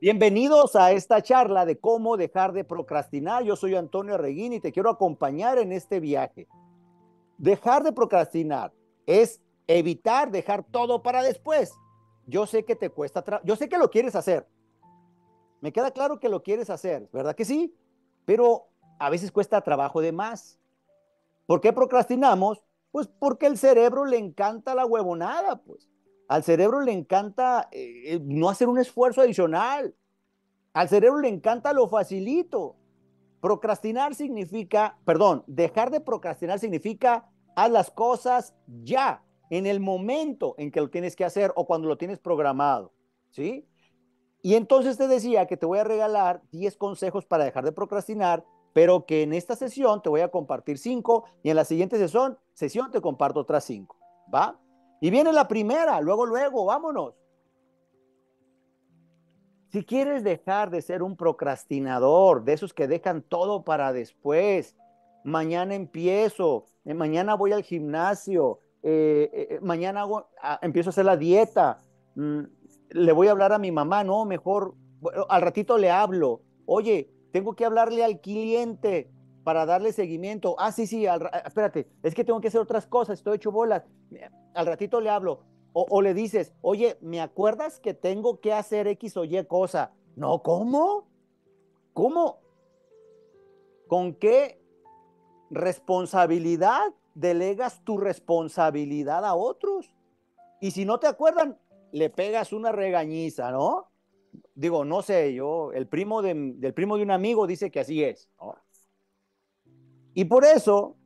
Bienvenidos a esta charla de cómo dejar de procrastinar. Yo soy Antonio Arreguín y te quiero acompañar en este viaje. Dejar de procrastinar es evitar dejar todo para después. Yo sé que te cuesta trabajo, yo sé que lo quieres hacer. Me queda claro que lo quieres hacer, ¿verdad que sí? Pero a veces cuesta trabajo de más. ¿Por qué procrastinamos? Pues porque al cerebro le encanta la huevonada, pues. Al cerebro le encanta no hacer un esfuerzo adicional. Al cerebro le encanta lo facilito. Procrastinar significa, perdón, dejar de procrastinar significa haz las cosas ya, en el momento en que lo tienes que hacer o cuando lo tienes programado, ¿sí? Y entonces te decía que te voy a regalar 10 consejos para dejar de procrastinar, pero que en esta sesión te voy a compartir 5 y en la siguiente sesión te comparto otras 5, ¿va? Y viene la primera, luego, vámonos. Si quieres dejar de ser un procrastinador, de esos que dejan todo para después, mañana empiezo, mañana voy al gimnasio, mañana empiezo a hacer la dieta, le voy a hablar a mi mamá, no, mejor, bueno, al ratito le hablo, oye, tengo que hablarle al cliente para darle seguimiento, ah, sí, espérate, es que tengo que hacer otras cosas, estoy hecho bolas, al ratito le hablo, o le dices, oye, ¿me acuerdas que tengo que hacer X o Y cosa? No, ¿cómo? ¿Con qué responsabilidad delegas tu responsabilidad a otros? Y si no te acuerdan, le pegas una regañiza, ¿no? Digo, no sé, yo, el primo de un amigo dice que así es, ¿no? Y por eso,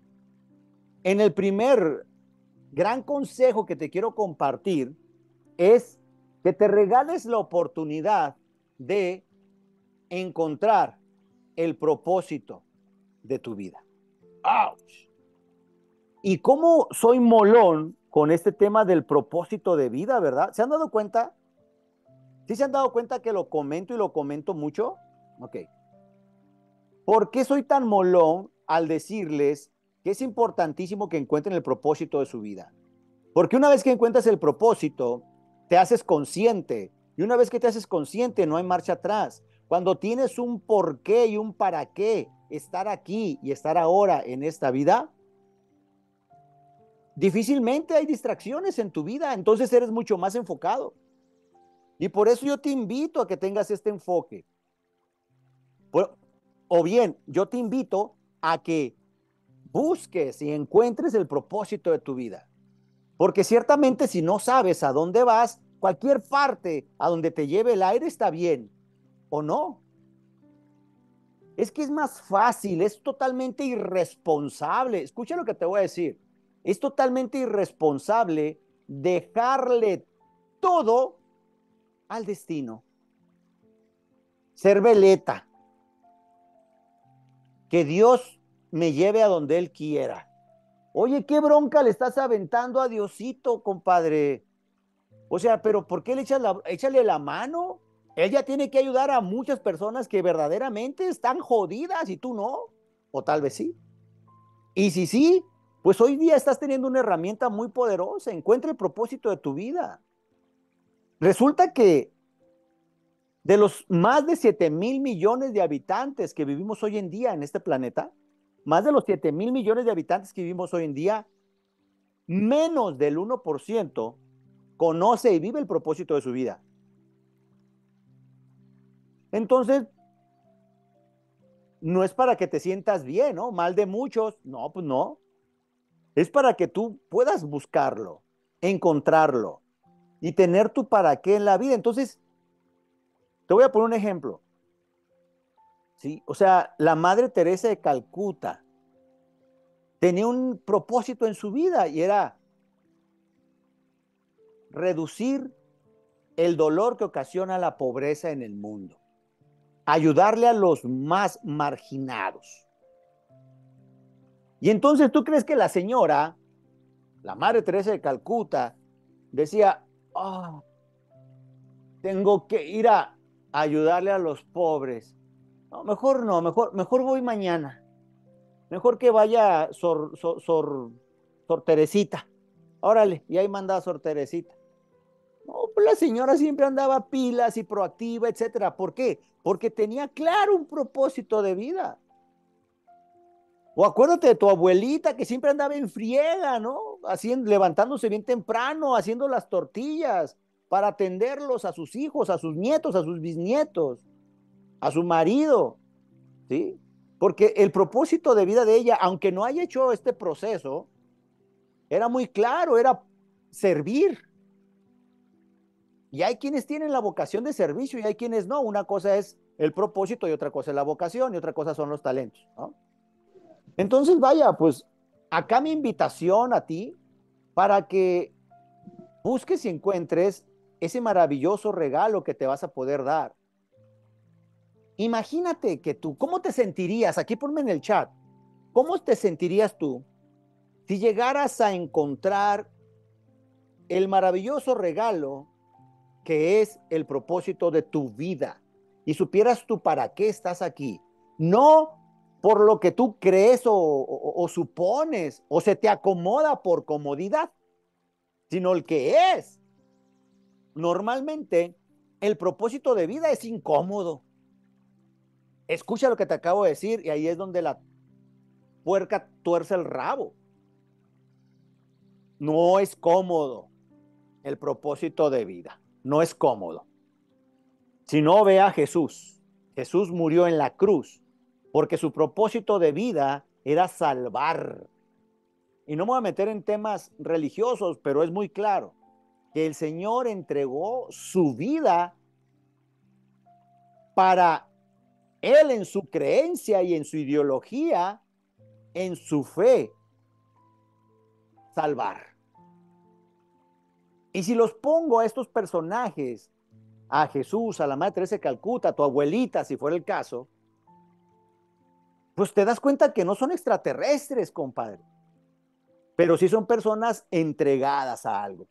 en el primer gran consejo que te quiero compartir es que te regales la oportunidad de encontrar el propósito de tu vida. ¡Auch! Y cómo soy molón con este tema del propósito de vida, ¿verdad? ¿Se han dado cuenta? ¿Sí se han dado cuenta que lo comento y lo comento mucho? Ok. ¿Por qué soy tan molón al decirles que es importantísimo que encuentren el propósito de su vida? Porque una vez que encuentras el propósito, te haces consciente. Y una vez que te haces consciente, no hay marcha atrás. Cuando tienes un porqué y un para qué, estar aquí y estar ahora en esta vida, difícilmente hay distracciones en tu vida. Entonces eres mucho más enfocado. Y por eso yo te invito a que tengas este enfoque. O bien, yo te invito a que busques y encuentres el propósito de tu vida. Porque ciertamente si no sabes a dónde vas, cualquier parte a donde te lleve el aire está bien, ¿o no? Es que es más fácil, es totalmente irresponsable. Escucha lo que te voy a decir. Es totalmente irresponsable dejarle todo al destino. Ser veleta. Que Dios me lleve a donde Él quiera. Oye, ¿qué bronca le estás aventando a Diosito, compadre? O sea, ¿pero por qué le échale la mano? Ella tiene que ayudar a muchas personas que verdaderamente están jodidas y tú no. O tal vez sí. Y si sí, pues hoy día estás teniendo una herramienta muy poderosa. Encuentra el propósito de tu vida. Resulta que de los más de 7,000 millones de habitantes que vivimos hoy en día en este planeta, más de los 7,000 millones de habitantes que vivimos hoy en día, menos del 1% conoce y vive el propósito de su vida. Entonces, no es para que te sientas bien, ¿no? Mal de muchos. No, pues no. Es para que tú puedas buscarlo, encontrarlo y tener tu para qué en la vida. Entonces, te voy a poner un ejemplo. Sí, o sea, la Madre Teresa de Calcuta tenía un propósito en su vida y era reducir el dolor que ocasiona la pobreza en el mundo, ayudarle a los más marginados. Y entonces, ¿tú crees que la señora, la Madre Teresa de Calcuta, decía, oh, tengo que ir a ayudarle a los pobres? No, mejor no, mejor voy mañana. Mejor que vaya Sor Teresita. Órale, y ahí manda a Sor Teresita. No, pues la señora siempre andaba pilas y proactiva, etcétera. ¿Por qué? Porque tenía claro un propósito de vida. O acuérdate de tu abuelita que siempre andaba en friega, ¿no? Levantándose bien temprano, haciendo las tortillas para atenderlos a sus hijos, a sus nietos, a sus bisnietos, a su marido, ¿sí? Porque el propósito de vida de ella, aunque no haya hecho este proceso, era muy claro, era servir. Y hay quienes tienen la vocación de servicio y hay quienes no. Una cosa es el propósito y otra cosa es la vocación y otra cosa son los talentos, ¿no? Entonces, vaya, pues acá mi invitación a ti para que busques y encuentres ese maravilloso regalo que te vas a poder dar. Imagínate que tú, ¿cómo te sentirías? Aquí ponme en el chat, ¿cómo te sentirías tú si llegaras a encontrar el maravilloso regalo que es el propósito de tu vida y supieras tú para qué estás aquí? No por lo que tú crees o supones, o se te acomoda por comodidad, sino el que es. Normalmente, el propósito de vida es incómodo. Escucha lo que te acabo de decir, y ahí es donde la puerca tuerce el rabo. No es cómodo el propósito de vida, no es cómodo. Si no, ve a Jesús. Jesús murió en la cruz, porque su propósito de vida era salvar. Y no me voy a meter en temas religiosos, pero es muy claro que el Señor entregó su vida para Él en su creencia y en su ideología, en su fe, salvar. Y si los pongo a estos personajes, a Jesús, a la Madre Teresa de Calcuta, a tu abuelita, si fuera el caso, pues te das cuenta que no son extraterrestres, compadre, pero sí son personas entregadas a algo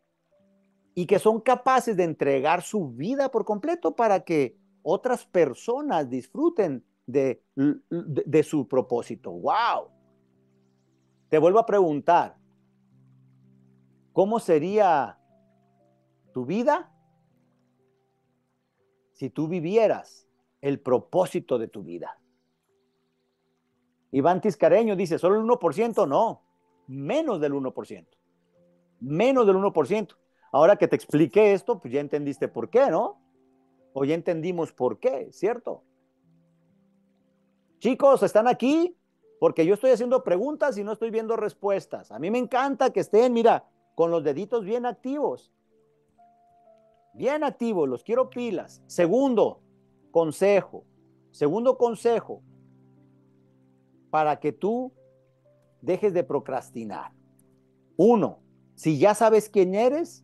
y que son capaces de entregar su vida por completo para que otras personas disfruten de su propósito. ¡Wow! Te vuelvo a preguntar, ¿cómo sería tu vida si tú vivieras el propósito de tu vida? Iván Tiscareño dice, ¿solo el 1%? No, menos del 1%. Menos del 1%. Ahora que te expliqué esto, pues ya entendiste por qué, ¿no? O ya entendimos por qué, ¿cierto? Chicos, están aquí porque yo estoy haciendo preguntas y no estoy viendo respuestas. A mí me encanta que estén, mira, con los deditos bien activos. Bien activos, los quiero pilas. Segundo consejo. Para que tú dejes de procrastinar. 1, si ya sabes quién eres,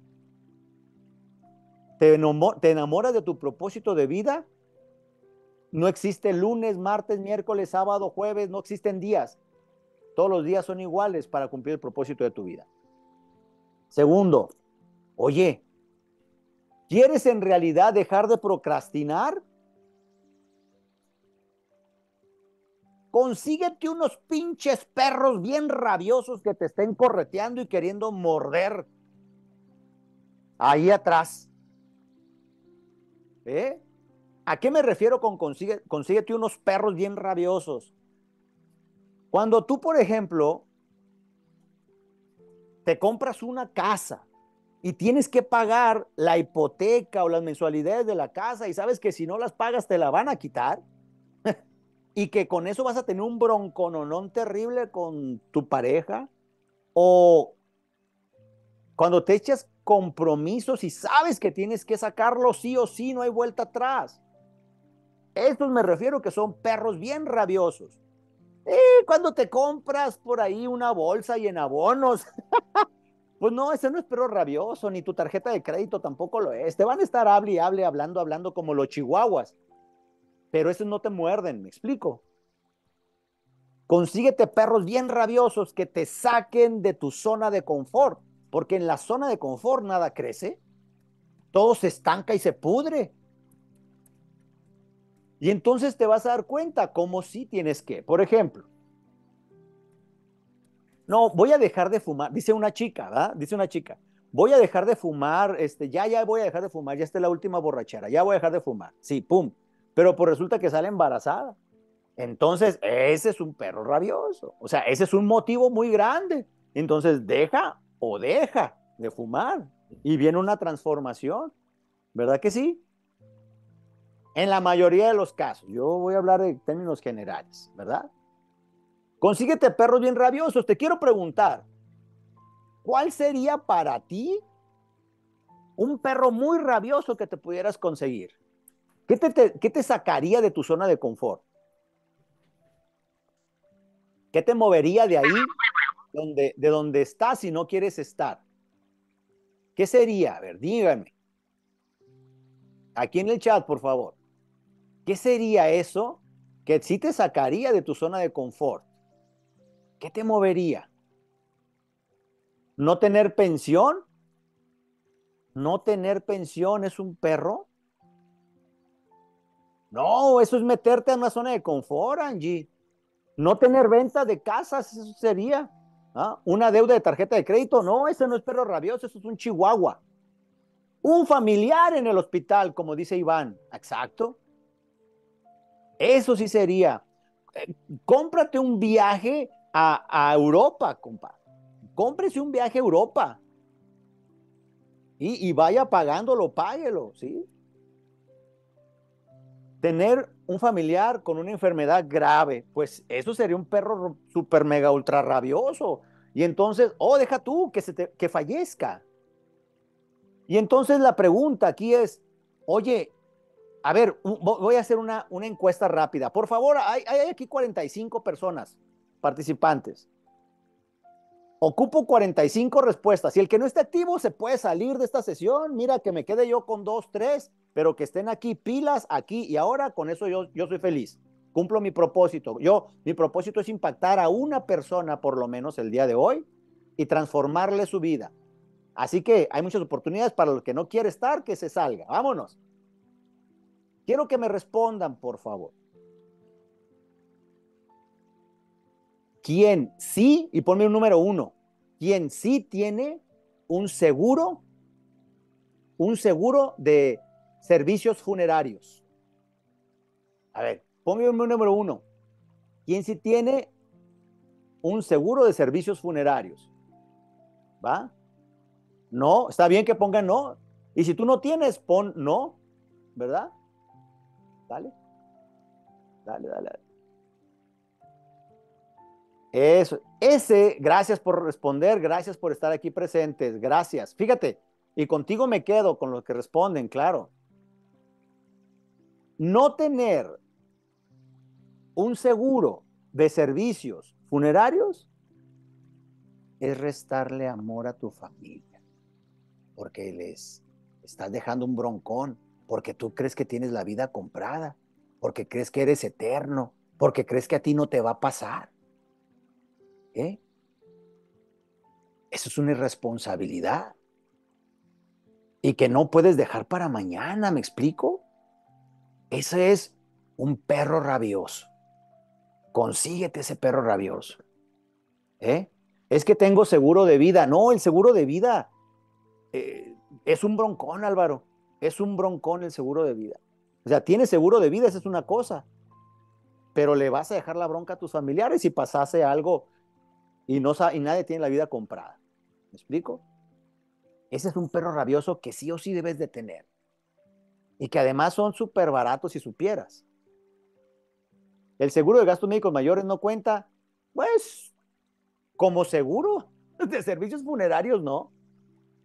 te enamoras de tu propósito de vida, no existe lunes, martes, miércoles, sábado, jueves, no existen días. Todos los días son iguales para cumplir el propósito de tu vida. 2, oye, ¿quieres en realidad dejar de procrastinar? Consíguete unos pinches perros bien rabiosos que te estén correteando y queriendo morder ahí atrás. ¿Eh? ¿A qué me refiero con consíguete unos perros bien rabiosos? Cuando tú, por ejemplo, te compras una casa y tienes que pagar la hipoteca o las mensualidades de la casa y sabes que si no las pagas te la van a quitar, y que con eso vas a tener un broncononón terrible con tu pareja, o cuando te echas compromisos y sabes que tienes que sacarlo sí o sí, no hay vuelta atrás. Estos me refiero que son perros bien rabiosos. Y cuando te compras por ahí una bolsa y en abonos, pues no, ese no es perro rabioso, ni tu tarjeta de crédito tampoco lo es. Te van a estar hablando como los chihuahuas. Pero esos no te muerden, ¿me explico? Consíguete perros bien rabiosos que te saquen de tu zona de confort, porque en la zona de confort nada crece, todo se estanca y se pudre. Y entonces te vas a dar cuenta cómo sí tienes que, por ejemplo, no, voy a dejar de fumar, dice una chica, voy a dejar de fumar, ya voy a dejar de fumar, ya está la última borrachera, ya voy a dejar de fumar, sí, pum, pero pues resulta que sale embarazada. Entonces, ese es un perro rabioso, o sea, ese es un motivo muy grande. Entonces, deja o deja de fumar y viene una transformación, ¿verdad que sí? En la mayoría de los casos, yo voy a hablar de términos generales, ¿verdad? Consíguete perros bien rabiosos. Te quiero preguntar, ¿cuál sería para ti un perro muy rabioso que te pudieras conseguir? ¿Qué te sacaría de tu zona de confort? ¿Qué te movería de ahí, de donde estás y no quieres estar? ¿Qué sería? A ver, díganme. Aquí en el chat, por favor. ¿Qué sería eso que sí te sacaría de tu zona de confort? ¿Qué te movería? ¿No tener pensión? ¿No tener pensión es un perro? No, eso es meterte en una zona de confort, Angie. No tener ventas de casas, eso sería. ¿Ah? Una deuda de tarjeta de crédito, no, ese no es perro rabioso, eso es un chihuahua. Un familiar en el hospital, como dice Iván, exacto. Eso sí sería. Cómprate un viaje a Europa, compadre. Cómprese un viaje a Europa. Y vaya pagándolo, páguelo, ¿sí? Tener un familiar con una enfermedad grave, pues eso sería un perro super mega ultra rabioso. Y entonces, deja tú que fallezca. Y entonces la pregunta aquí es, oye, a ver, voy a hacer una encuesta rápida. Por favor, hay aquí 45 personas participantes. Ocupo 45 respuestas. Si el que no esté activo se puede salir de esta sesión, mira que me quede yo con 2, 3, pero que estén aquí pilas, aquí y ahora, con eso yo soy feliz. Cumplo mi propósito. Mi propósito es impactar a una persona por lo menos el día de hoy y transformarle su vida. Así que hay muchas oportunidades para el que no quiere estar, que se salga. Vámonos. Quiero que me respondan, por favor. ¿Quién sí? Y ponme un número 1. ¿Quién sí tiene un seguro de servicios funerarios? A ver, ponme un número 1. ¿Quién sí tiene un seguro de servicios funerarios? ¿Va? No, está bien que pongan no. Y si tú no tienes, pon no, ¿verdad? Dale. Eso, gracias por responder, gracias por estar aquí presentes, gracias. Fíjate, y contigo me quedo con los que responden, claro. No tener un seguro de servicios funerarios es restarle amor a tu familia. Porque les estás dejando un broncón, porque tú crees que tienes la vida comprada, porque crees que eres eterno, porque crees que a ti no te va a pasar. ¿Eh? Eso es una irresponsabilidad. Y que no puedes dejar para mañana, ¿me explico? Ese es un perro rabioso. Consíguete ese perro rabioso. ¿Eh? Es que tengo seguro de vida. No, el seguro de vida... es un broncón, Álvaro. Es un broncón el seguro de vida. O sea, tienes seguro de vida, esa es una cosa. Pero le vas a dejar la bronca a tus familiares si pasase algo y nadie tiene la vida comprada. ¿Me explico? Ese es un perro rabioso que sí o sí debes de tener. Y que además son súper baratos si supieras. El seguro de gastos médicos mayores no cuenta, pues, como seguro de servicios funerarios, no.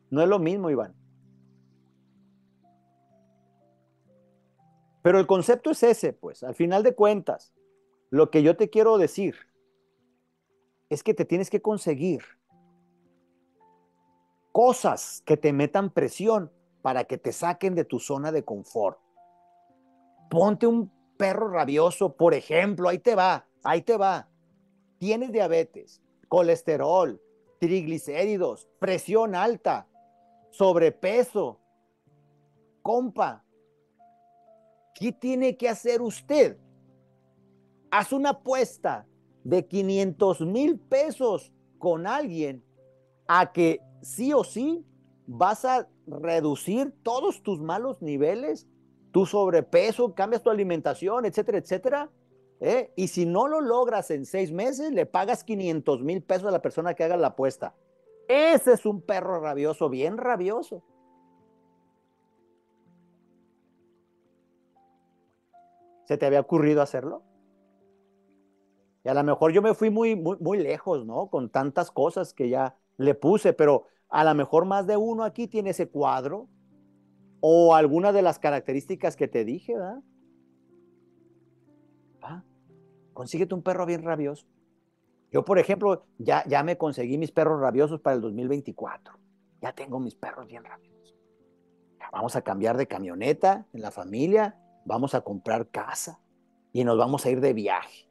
No es lo mismo, Iván. Pero el concepto es ese, pues. Al final de cuentas, lo que yo te quiero decir es que te tienes que conseguir cosas que te metan presión para que te saquen de tu zona de confort. Ponte un perro rabioso, por ejemplo, ahí te va. Tienes diabetes, colesterol, triglicéridos, presión alta, sobrepeso. Compa, ¿qué tiene que hacer usted? Haz una apuesta de 500,000 pesos con alguien a que sí o sí vas a reducir todos tus malos niveles, tu sobrepeso, cambias tu alimentación, etcétera, etcétera. Y si no lo logras en 6 meses, le pagas 500 mil pesos a la persona que haga la apuesta. Ese es un perro rabioso, bien rabioso. ¿Se te había ocurrido hacerlo? Y a lo mejor yo me fui muy, muy, muy lejos, ¿no? Con tantas cosas que ya le puse, pero a lo mejor más de uno aquí tiene ese cuadro o alguna de las características que te dije, ¿verdad? ¿Ah? Consíguete un perro bien rabioso. Yo, por ejemplo, ya me conseguí mis perros rabiosos para el 2024. Ya tengo mis perros bien rabiosos. Vamos a cambiar de camioneta en la familia. Vamos a comprar casa y nos vamos a ir de viaje,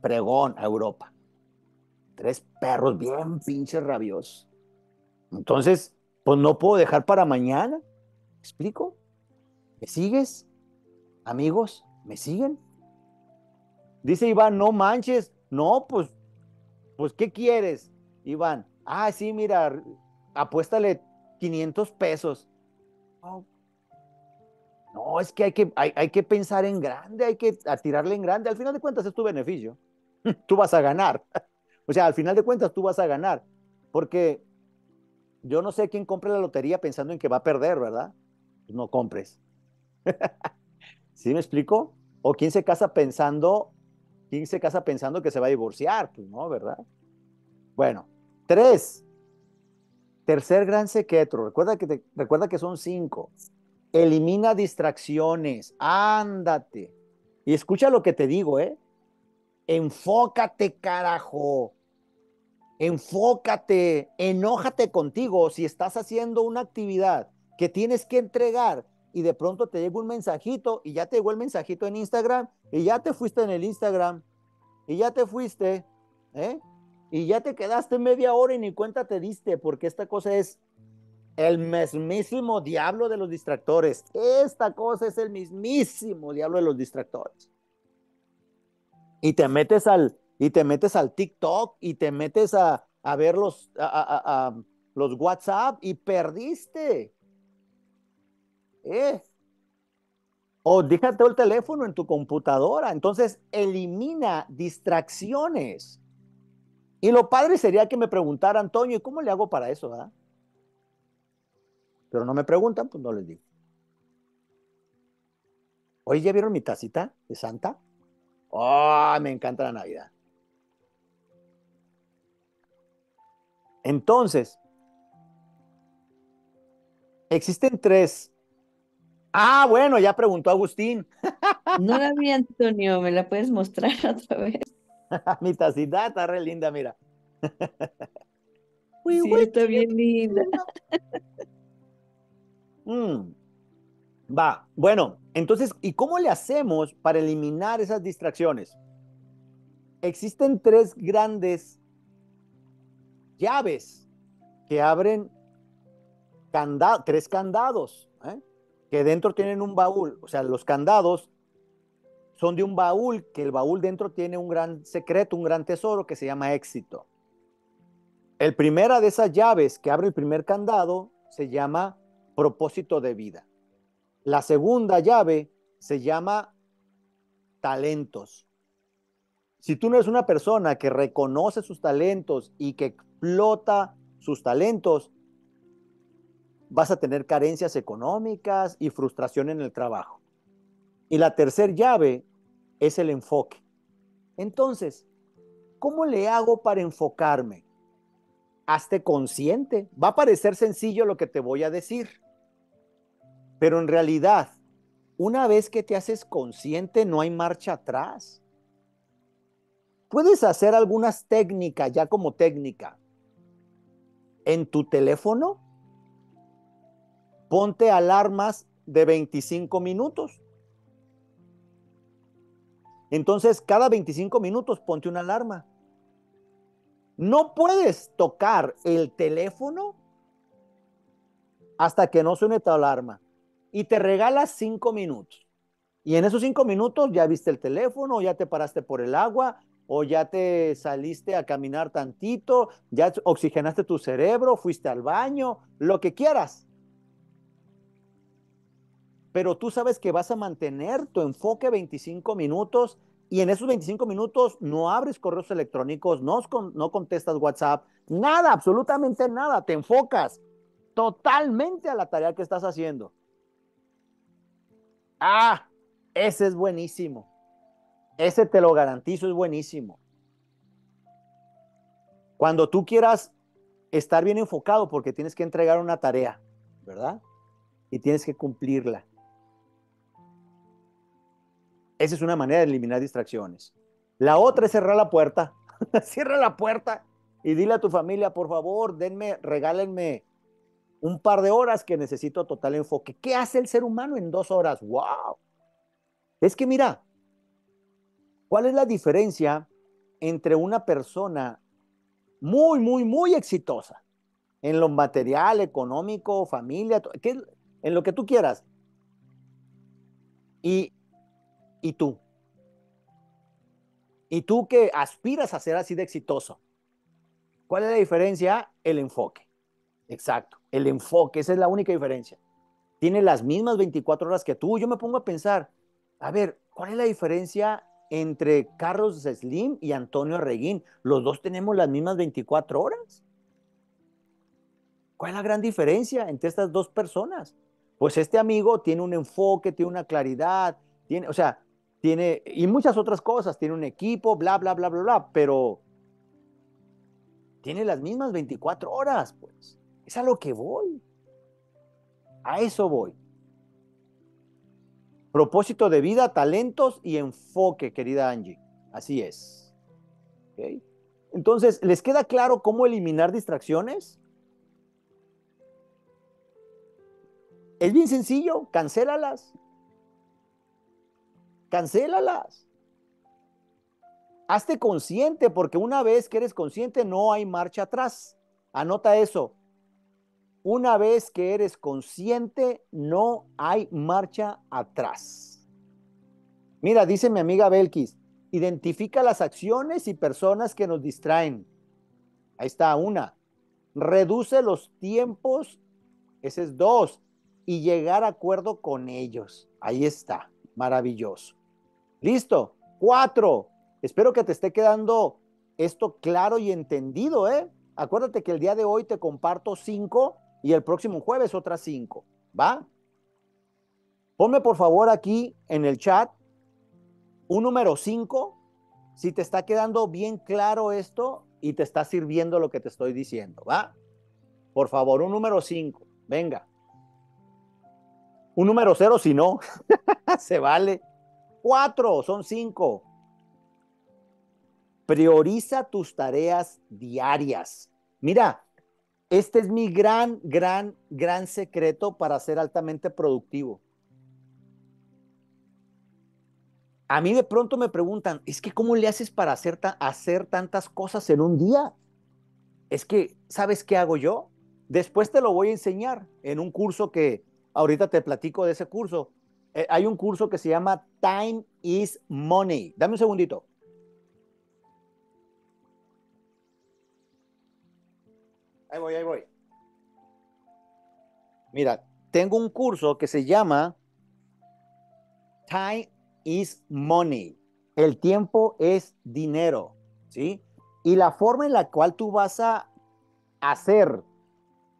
fregón, a Europa. 3 perros bien pinches rabiosos. Entonces, pues no puedo dejar para mañana. ¿Me explico? ¿Me sigues? Amigos, ¿me siguen? Dice Iván, no manches. No, pues ¿qué quieres, Iván? Ah, sí, mira, apuéstale 500 pesos. Oh. No, es que hay que pensar en grande, hay que tirarle en grande. Al final de cuentas es tu beneficio. Tú vas a ganar. O sea, al final de cuentas tú vas a ganar. Porque yo no sé quién compre la lotería pensando en que va a perder, ¿verdad? Pues no compres. ¿Sí me explico? O quién se casa pensando que se va a divorciar, pues no, ¿verdad? Bueno, 3. Tercer gran secreto. Recuerda que son 5. Elimina distracciones, ándate. Y escucha lo que te digo, ¿eh? Enfócate, carajo. Enfócate, enójate contigo. Si estás haciendo una actividad que tienes que entregar y de pronto te llega un mensajito y ya te llegó el mensajito en Instagram y ya te fuiste en el Instagram y ya te fuiste, ¿eh? Y ya te quedaste media hora y ni cuenta te diste, porque esta cosa es el mismísimo diablo de los distractores. Esta cosa es el mismísimo diablo de los distractores. Y te metes al TikTok y te metes a ver los WhatsApp y perdiste. O déjate el teléfono en tu computadora. Entonces, elimina distracciones. Y lo padre sería que me preguntara, Antonio, ¿y cómo le hago para eso, verdad? Pero no me preguntan, pues no les digo. Oye, ¿ya vieron mi tacita de Santa? ¡Oh, me encanta la Navidad! Entonces, existen 3. Ah, bueno, ya preguntó Agustín. No la vi, Antonio, ¿me la puedes mostrar otra vez? Mi tacita está re linda, mira. Sí, está bien linda. Va, bueno, entonces, ¿y cómo le hacemos para eliminar esas distracciones? Existen 3 grandes llaves que abren 3 candados, que dentro tienen un baúl. O sea, los candados son de un baúl, que el baúl dentro tiene un gran secreto, un gran tesoro que se llama éxito. El primera de esas llaves que abre el primer candado se llama propósito de vida. La segunda llave se llama talentos. Si tú no eres una persona que reconoce sus talentos y que explota sus talentos, vas a tener carencias económicas y frustración en el trabajo. Y la tercera llave es el enfoque. Entonces, ¿cómo le hago para enfocarme? Hazte consciente. Va a parecer sencillo lo que te voy a decir, pero en realidad, una vez que te haces consciente, no hay marcha atrás. Puedes hacer algunas técnicas, ya como técnica. En tu teléfono, ponte alarmas de 25 minutos. Entonces, cada 25 minutos ponte una alarma. No puedes tocar el teléfono hasta que no suene tu alarma. Y te regalas 5 minutos. Y en esos 5 minutos ya viste el teléfono, ya te paraste por el agua, o ya te saliste a caminar tantito, ya oxigenaste tu cerebro, fuiste al baño, lo que quieras. Pero tú sabes que vas a mantener tu enfoque 25 minutos y en esos 25 minutos no abres correos electrónicos, no contestas WhatsApp, nada, absolutamente nada. Te enfocas totalmente a la tarea que estás haciendo. ¡Ah! Ese es buenísimo. Ese te lo garantizo, es buenísimo. Cuando tú quieras estar bien enfocado porque tienes que entregar una tarea, ¿verdad? Y tienes que cumplirla. Esa es una manera de eliminar distracciones. La otra es cerrar la puerta. Cierra la puerta y dile a tu familia, por favor, regálenme un par de horas que necesito total enfoque. ¿Qué hace el ser humano en 2 horas? ¡Wow! Es que mira, ¿cuál es la diferencia entre una persona muy, muy, muy exitosa en lo material, económico, familia, en lo que tú quieras? Y tú. Y tú que aspiras a ser así de exitoso. ¿Cuál es la diferencia? El enfoque. Exacto, el enfoque. Esa es la única diferencia. Tiene las mismas 24 horas que tú. Yo me pongo a pensar, a ver, ¿cuál es la diferencia entre Carlos Slim y Antonio Arreguín? ¿Los dos tenemos las mismas 24 horas? ¿Cuál es la gran diferencia entre estas dos personas? Pues este amigo tiene un enfoque, tiene una claridad, tiene, y muchas otras cosas, tiene un equipo, bla, bla, bla, bla, bla, pero tiene las mismas 24 horas, pues. Es a lo que voy. A eso voy. Propósito de vida, talentos y enfoque, querida Angie. Así es. ¿Okay? Entonces, ¿les queda claro cómo eliminar distracciones? Es bien sencillo, cancélalas. Cancélalas. Hazte consciente, porque una vez que eres consciente no hay marcha atrás. Anota eso. Una vez que eres consciente no hay marcha atrás. Mira, dice mi amiga Belkis, identifica las acciones y personas que nos distraen. Ahí está una. Reduce los tiempos, ese es 2, y llegar a acuerdo con ellos. Ahí está, maravilloso. Listo, 4. Espero que te esté quedando esto claro y entendido, ¿eh? Acuérdate que el día de hoy te comparto 5 y el próximo jueves otras 5, ¿va? Ponme por favor aquí en el chat un número 5 si te está quedando bien claro esto y te está sirviendo lo que te estoy diciendo, ¿va? Por favor, un número 5, venga. Un número 0 si no, se vale. 4, son 5. Prioriza tus tareas diarias. Mira, este es mi gran secreto para ser altamente productivo. A mí de pronto me preguntan, es que ¿cómo le haces para hacer tantas cosas en un día? Es que, ¿sabes qué hago yo? Después te lo voy a enseñar en un curso que ahorita te platico de ese curso. Hay un curso que se llama Time is Money. Dame un segundito. Ahí voy, ahí voy. Mira, tengo un curso que se llama Time is Money. El tiempo es dinero, ¿sí? Y la forma en la cual tú vas a hacer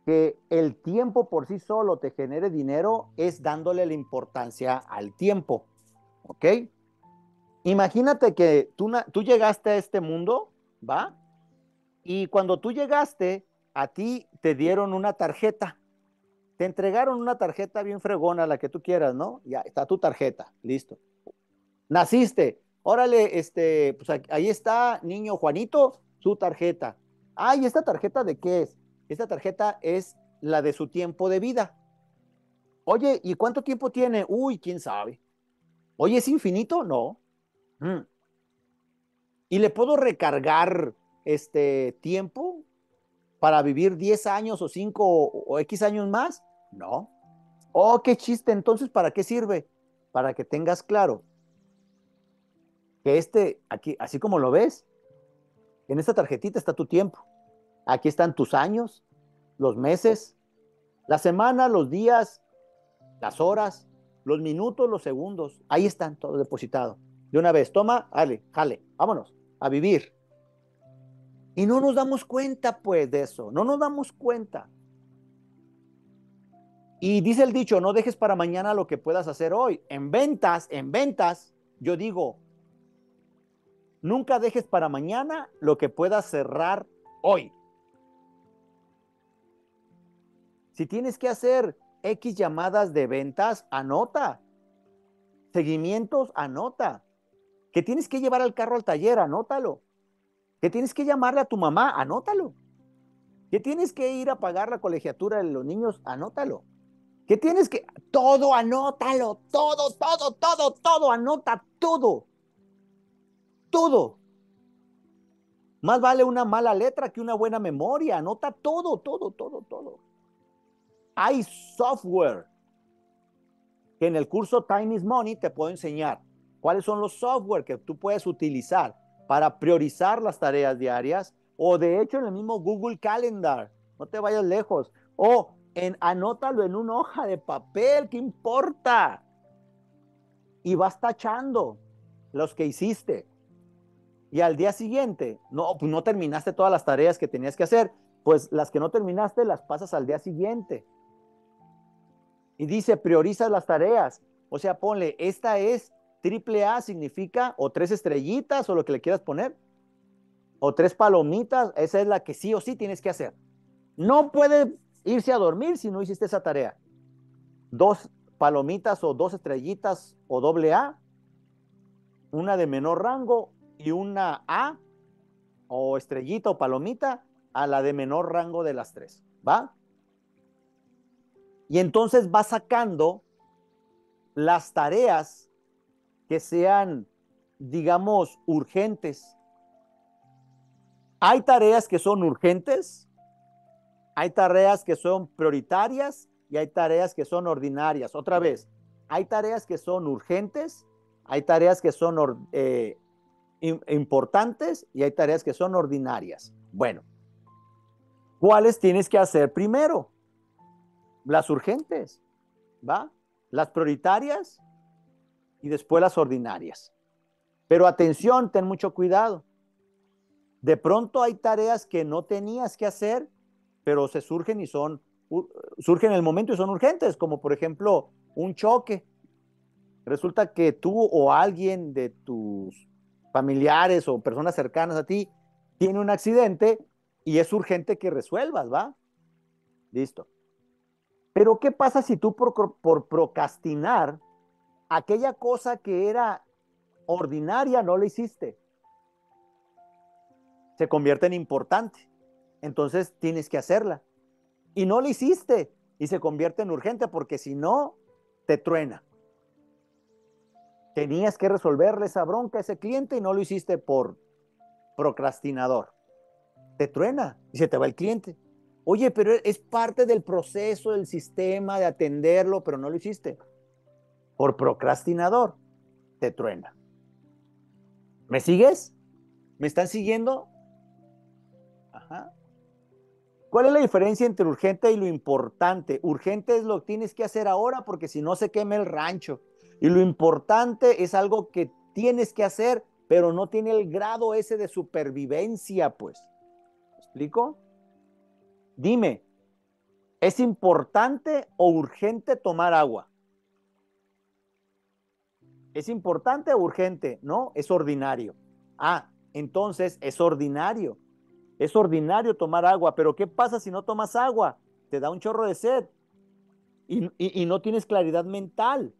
que el tiempo por sí solo te genere dinero es dándole la importancia al tiempo, ¿ok? Imagínate que tú llegaste a este mundo, ¿va? Y cuando tú llegaste, a ti te dieron una tarjeta, te entregaron una tarjeta bien fregona, la que tú quieras, ¿no? Ya está tu tarjeta, listo. Naciste, órale, pues ahí está, niño Juanito, su tarjeta. Ay, ¿esta tarjeta de qué es? Esta tarjeta es la de su tiempo de vida. Oye, ¿y cuánto tiempo tiene? Uy, quién sabe. Oye, ¿es infinito? No. ¿Y le puedo recargar este tiempo para vivir 10 años o 5 o X años más? No. Oh, qué chiste. Entonces, ¿para qué sirve? Para que tengas claro que aquí, así como lo ves, en esta tarjetita está tu tiempo. Aquí están tus años, los meses, la semana, los días, las horas, los minutos, los segundos. Ahí están, todo depositado. De una vez, toma, dale, jale, vámonos a vivir. Y no nos damos cuenta, pues, de eso. No nos damos cuenta. Y dice el dicho, no dejes para mañana lo que puedas hacer hoy. En ventas, yo digo, nunca dejes para mañana lo que puedas cerrar hoy. Si tienes que hacer X llamadas de ventas, anota. Seguimientos, anota. Que tienes que llevar el carro al taller, anótalo. Que tienes que llamarle a tu mamá, anótalo. Que tienes que ir a pagar la colegiatura de los niños, anótalo. Que tienes que... Todo, anótalo. Todo, anota todo. Todo. Más vale una mala letra que una buena memoria. Anota todo. Hay software que en el curso Time is Money te puedo enseñar cuáles son los software que tú puedes utilizar para priorizar las tareas diarias, o de hecho en el mismo Google Calendar, no te vayas lejos, o anótalo en una hoja de papel, ¿qué importa? Y vas tachando los que hiciste. Y al día siguiente, no terminaste todas las tareas que tenías que hacer, pues las que no terminaste las pasas al día siguiente. Y dice, priorizas las tareas. O sea, ponle, esta es AAA, significa, o 3 estrellitas, o lo que le quieras poner, o 3 palomitas, esa es la que sí o sí tienes que hacer. No puedes irse a dormir si no hiciste esa tarea. 2 palomitas, o 2 estrellitas, o AA, una de menor rango, y una A, o estrellita, o palomita, a la de menor rango de las 3, ¿va? Y entonces vas sacando las tareas que sean, digamos, urgentes. Hay tareas que son urgentes, hay tareas que son prioritarias y hay tareas que son ordinarias. Otra vez, hay tareas que son urgentes, hay tareas que son importantes y hay tareas que son ordinarias. Bueno, ¿cuáles tienes que hacer primero? Las urgentes, ¿va? Las prioritarias y después las ordinarias. Pero atención, ten mucho cuidado. De pronto hay tareas que no tenías que hacer, pero se surgen y surgen en el momento y son urgentes, como por ejemplo un choque. Resulta que tú o alguien de tus familiares o personas cercanas a ti tiene un accidente y es urgente que resuelvas, ¿va? Listo. Pero ¿qué pasa si tú por procrastinar aquella cosa que era ordinaria no la hiciste? Se convierte en importante. Entonces tienes que hacerla. Y no la hiciste y se convierte en urgente porque si no, te truena. Tenías que resolverle esa bronca a ese cliente y no lo hiciste por procrastinador. Te truena y se te va el cliente. Oye, pero es parte del proceso, del sistema, de atenderlo, pero no lo hiciste. Por procrastinador, te truena. ¿Me sigues? ¿Me están siguiendo? Ajá. ¿Cuál es la diferencia entre urgente y lo importante? Urgente es lo que tienes que hacer ahora porque si no se quema el rancho. Y lo importante es algo que tienes que hacer, pero no tiene el grado ese de supervivencia, pues. ¿Me explico? Dime, ¿es importante o urgente tomar agua? ¿Es importante o urgente? No, es ordinario. Ah, entonces es ordinario. Es ordinario tomar agua, pero ¿qué pasa si no tomas agua? Te da un chorro de sed y no tienes claridad mental.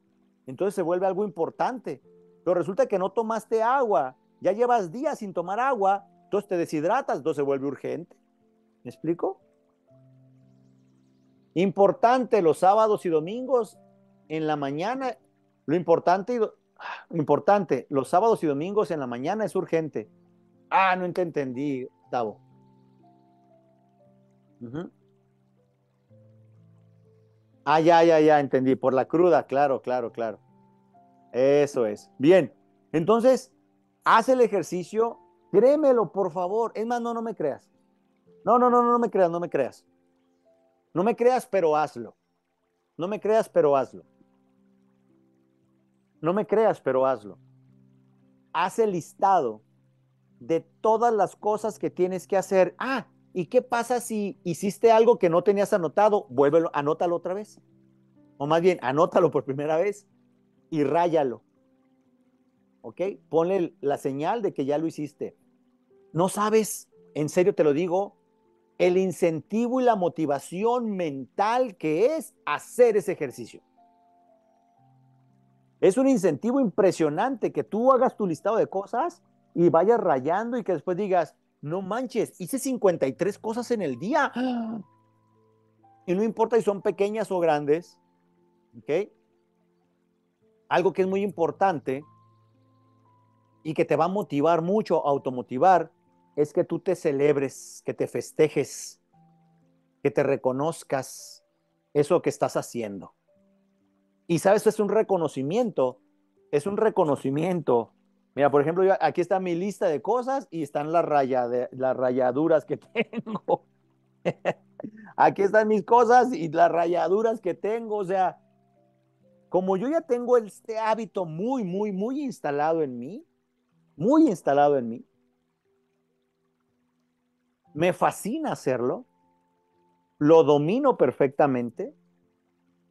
Entonces se vuelve algo importante. Pero resulta que no tomaste agua, ya llevas días sin tomar agua, entonces te deshidratas, entonces se vuelve urgente. ¿Me explico? Importante los sábados y domingos en la mañana. Lo importante, los sábados y domingos en la mañana es urgente. Ah, no te entendí, Tavo. Ah, ya, entendí. Por la cruda, claro. Eso es. Bien, entonces, haz el ejercicio, créemelo, por favor. Es más, no me creas. No me creas. No me creas, pero hazlo. Haz el listado de todas las cosas que tienes que hacer. Ah, ¿y qué pasa si hiciste algo que no tenías anotado? Vuélvelo, anótalo otra vez. O más bien, anótalo por primera vez y ráyalo. ¿Ok? Ponle la señal de que ya lo hiciste. No sabes, en serio te lo digo, el incentivo y la motivación mental que es hacer ese ejercicio. Es un incentivo impresionante que tú hagas tu listado de cosas y vayas rayando y que después digas, no manches, hice 53 cosas en el día. Y no importa si son pequeñas o grandes. ¿Ok? Algo que es muy importante y que te va a motivar mucho, a automotivar, es que tú te celebres, que te festejes, que te reconozcas eso que estás haciendo. Y sabes, es un reconocimiento. Mira, por ejemplo, aquí está mi lista de cosas y están las rayaduras que tengo. Aquí están mis cosas y las rayaduras que tengo. O sea, como yo ya tengo este hábito muy instalado en mí, me fascina hacerlo, lo domino perfectamente,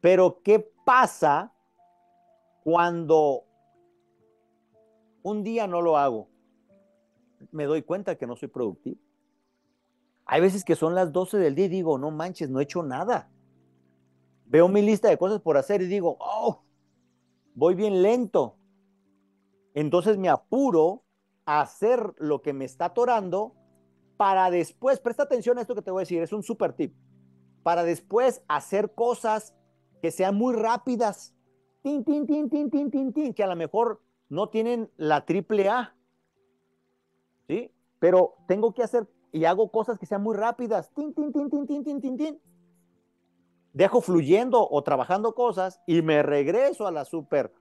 pero ¿qué pasa cuando un día no lo hago? Me doy cuenta que no soy productivo. Hay veces que son las 12 del día y digo, no manches, no he hecho nada. Veo mi lista de cosas por hacer y digo, oh, voy bien lento. Entonces me apuro a hacer lo que me está atorando para después, presta atención a esto que te voy a decir, es un super tip, para después hacer cosas que sean muy rápidas, que a lo mejor no tienen la triple A, ¿sí? Pero tengo que hacer y hago cosas que sean muy rápidas, dejo fluyendo o trabajando cosas y me regreso a las super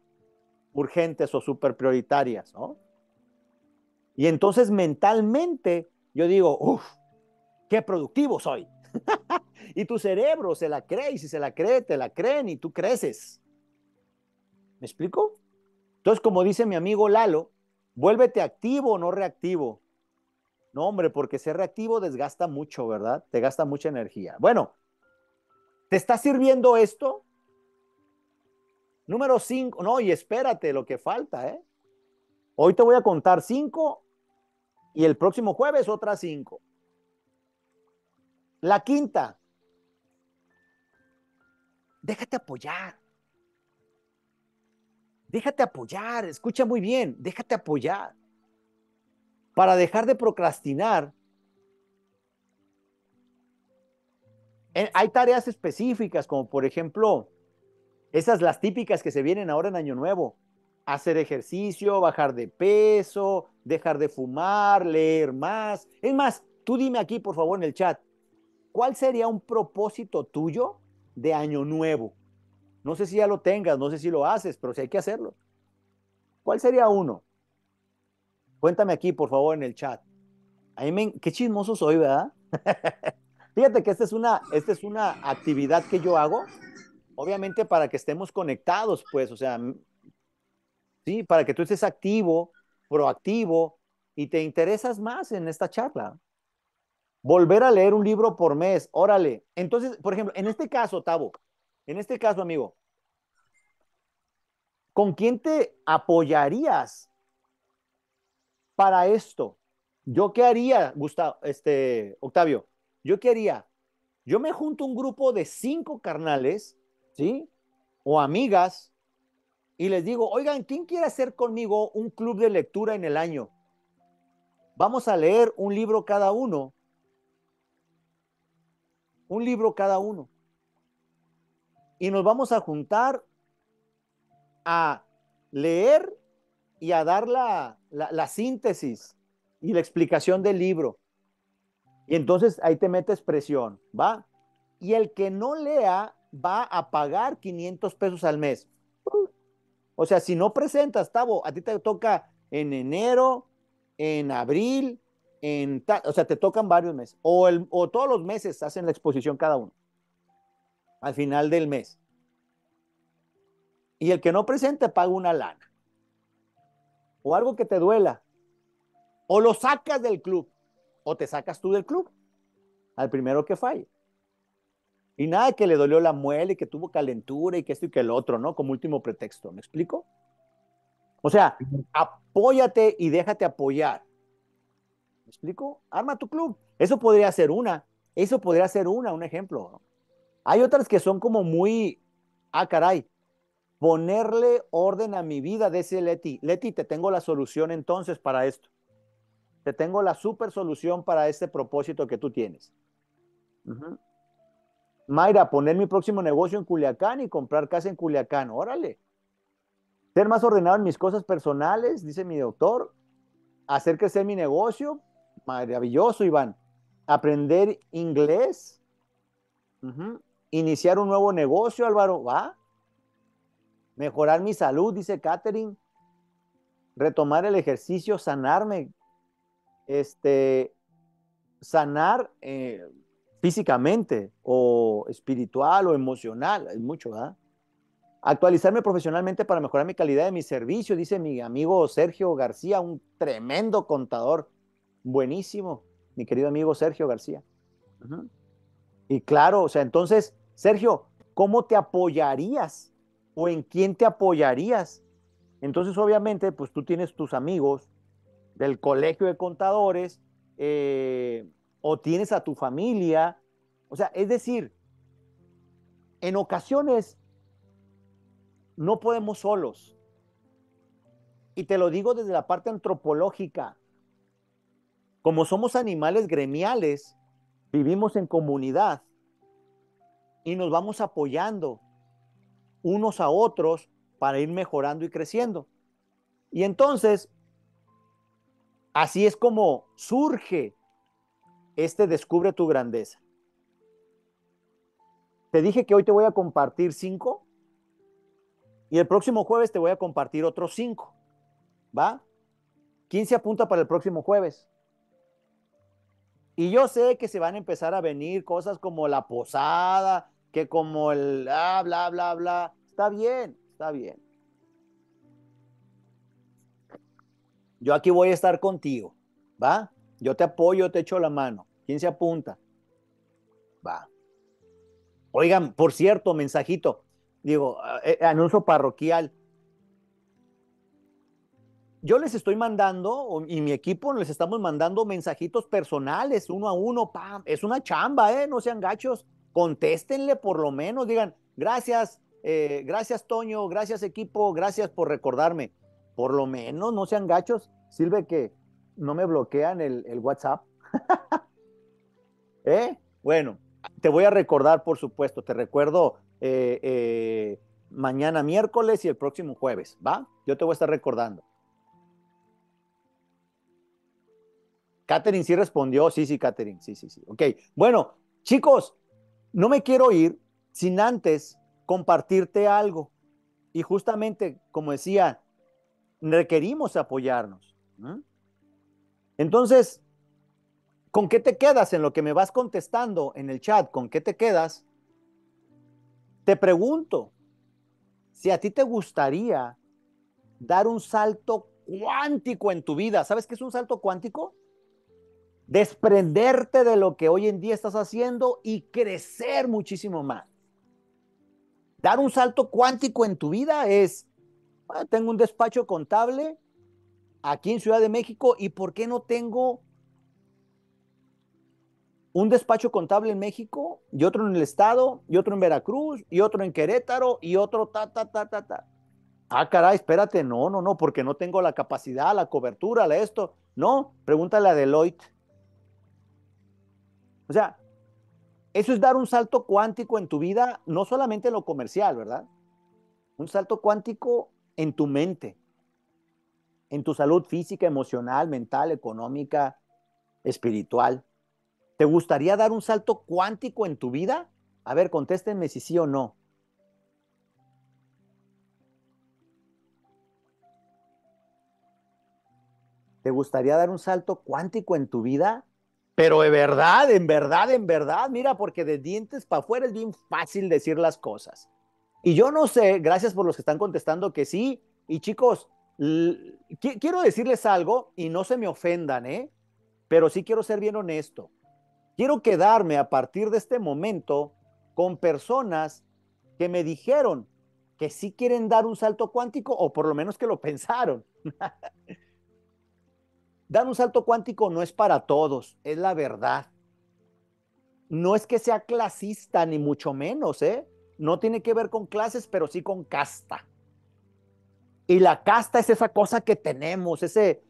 urgentes o super prioritarias, ¿no? Y entonces mentalmente yo digo, uff, qué productivo soy. Y tu cerebro se la cree, y si se la cree, te la creen y tú creces. ¿Me explico? Entonces, como dice mi amigo Lalo, vuélvete activo, no reactivo. No, hombre, porque ser reactivo desgasta mucho, ¿verdad? Te gasta mucha energía. Bueno, ¿te está sirviendo esto? Número 5, no, y espérate lo que falta, ¿eh? Hoy te voy a contar 5 y el próximo jueves otras 5. La quinta, déjate apoyar. Escucha muy bien, déjate apoyar. Para dejar de procrastinar, hay tareas específicas, como por ejemplo, esas las típicas que se vienen ahora en Año Nuevo. Hacer ejercicio, bajar de peso, dejar de fumar, leer más. Es más, tú dime aquí, por favor, en el chat, ¿cuál sería un propósito tuyo de Año Nuevo? No sé si ya lo tengas, no sé si lo haces, pero sí hay que hacerlo. ¿Cuál sería uno? Cuéntame aquí, por favor, en el chat. Qué chismoso soy, ¿verdad? Fíjate que esta es una actividad que yo hago, obviamente para que estemos conectados, pues, o sea, sí, para que tú estés activo, proactivo, y te interesas más en esta charla. Volver a leer un libro por mes, órale. Entonces, por ejemplo, en este caso, Tavo, amigo, ¿con quién te apoyarías para esto? ¿Yo qué haría, Gustavo, Octavio? ¿Yo qué haría? Yo me junto a un grupo de 5 carnales, ¿sí? O amigas, y les digo, oigan, ¿quién quiere hacer conmigo un club de lectura en el año? Vamos a leer un libro cada uno. Y nos vamos a juntar a leer y a dar la síntesis y la explicación del libro. Y entonces ahí te metes presión, ¿va? Y el que no lea va a pagar 500 pesos al mes. O sea, si no presentas, Tavo, a ti te toca en enero, en abril, en tal, o sea, te tocan varios meses, o todos los meses hacen la exposición cada uno, al final del mes. Y el que no presente paga una lana, o algo que te duela, o lo sacas del club, o te sacas tú del club, al primero que falle. Y nada que le dolió la muela y que tuvo calentura y que esto y que el otro, ¿no? Como último pretexto, ¿me explico? O sea, apóyate y déjate apoyar. ¿Me explico? Arma tu club. Eso podría ser una. Eso podría ser un ejemplo, ¿no? Hay otras que son como muy, ah, caray, ponerle orden a mi vida, dice Leti. Leti, te tengo la solución entonces para esto. Te tengo la super solución para este propósito que tú tienes. Uh-huh. Mayra, poner mi próximo negocio en Culiacán y comprar casa en Culiacán. Órale. Ser más ordenado en mis cosas personales, dice mi doctor. Hacer crecer mi negocio. Maravilloso, Iván. Aprender inglés. Uh-huh. Iniciar un nuevo negocio, Álvaro. ¿Va? Mejorar mi salud, dice Catherine. Retomar el ejercicio, sanarme. Sanar... físicamente o espiritual o emocional, hay mucho, ¿verdad? Actualizarme profesionalmente para mejorar mi calidad de mi servicio, dice mi amigo Sergio García, un tremendo contador, buenísimo, mi querido amigo Sergio García. Uh-huh. Y claro, o sea, entonces, Sergio, ¿cómo te apoyarías? ¿O en quién te apoyarías? Entonces, obviamente, pues tú tienes tus amigos del colegio de contadores, o tienes a tu familia, o sea, es decir, en ocasiones no podemos solos, y te lo digo desde la parte antropológica, como somos animales gremiales, vivimos en comunidad, y nos vamos apoyando unos a otros para ir mejorando y creciendo, y entonces, así es como surge Descubre tu grandeza. Te dije que hoy te voy a compartir 5 y el próximo jueves te voy a compartir otros 5. ¿Va? 15 apunta para el próximo jueves. Y yo sé que se van a empezar a venir cosas como la posada, que como el bla, bla, bla, bla. Está bien, está bien. Yo aquí voy a estar contigo. ¿Va? Yo te apoyo, te echo la mano. ¿Quién se apunta? Va. Oigan, por cierto, mensajito. Digo, anuncio parroquial. Yo les estoy mandando, y mi equipo les estamos mandando mensajitos personales, uno a uno. ¡Pam! Es una chamba, ¿eh? No sean gachos. Contéstenle por lo menos. Digan, gracias, gracias Toño, gracias equipo, gracias por recordarme. Por lo menos, no sean gachos. Sirve que no me bloquean el WhatsApp. Bueno, te voy a recordar, por supuesto, te recuerdo mañana miércoles y el próximo jueves, ¿va? Yo te voy a estar recordando. Catherine sí respondió, sí, Catherine, sí. Ok, bueno, chicos, no me quiero ir sin antes compartirte algo. Y justamente, como decía, requerimos apoyarnos, ¿no? Entonces, ¿con qué te quedas en lo que me vas contestando en el chat? ¿Con qué te quedas? Te pregunto, si a ti te gustaría dar un salto cuántico en tu vida, ¿sabes qué es un salto cuántico? Desprenderte de lo que hoy en día estás haciendo y crecer muchísimo más. Dar un salto cuántico en tu vida es, tengo un despacho contable aquí en Ciudad de México, ¿y por qué no tengo un despacho contable en México, y otro en el estado, y otro en Veracruz, y otro en Querétaro, y otro ta? Ah, caray, espérate, no, porque no tengo la capacidad, la cobertura, la esto. No, pregúntale a Deloitte. O sea, eso es dar un salto cuántico en tu vida, no solamente en lo comercial, ¿verdad? Un salto cuántico en tu mente, en tu salud física, emocional, mental, económica, espiritual. ¿Te gustaría dar un salto cuántico en tu vida? A ver, contéstenme si sí o no. ¿Te gustaría dar un salto cuántico en tu vida? Pero de verdad, en verdad, en verdad, mira, porque de dientes para afuera es bien fácil decir las cosas. Y yo no sé, gracias por los que están contestando que sí. Y chicos, quiero decirles algo y no se me ofendan, ¿eh? Pero sí quiero ser bien honesto. Quiero quedarme a partir de este momento con personas que me dijeron que sí quieren dar un salto cuántico, o por lo menos que lo pensaron. Dar un salto cuántico no es para todos, es la verdad. No es que sea clasista, ni mucho menos, ¿eh? No tiene que ver con clases, pero sí con casta. Y la casta es esa cosa que tenemos, ese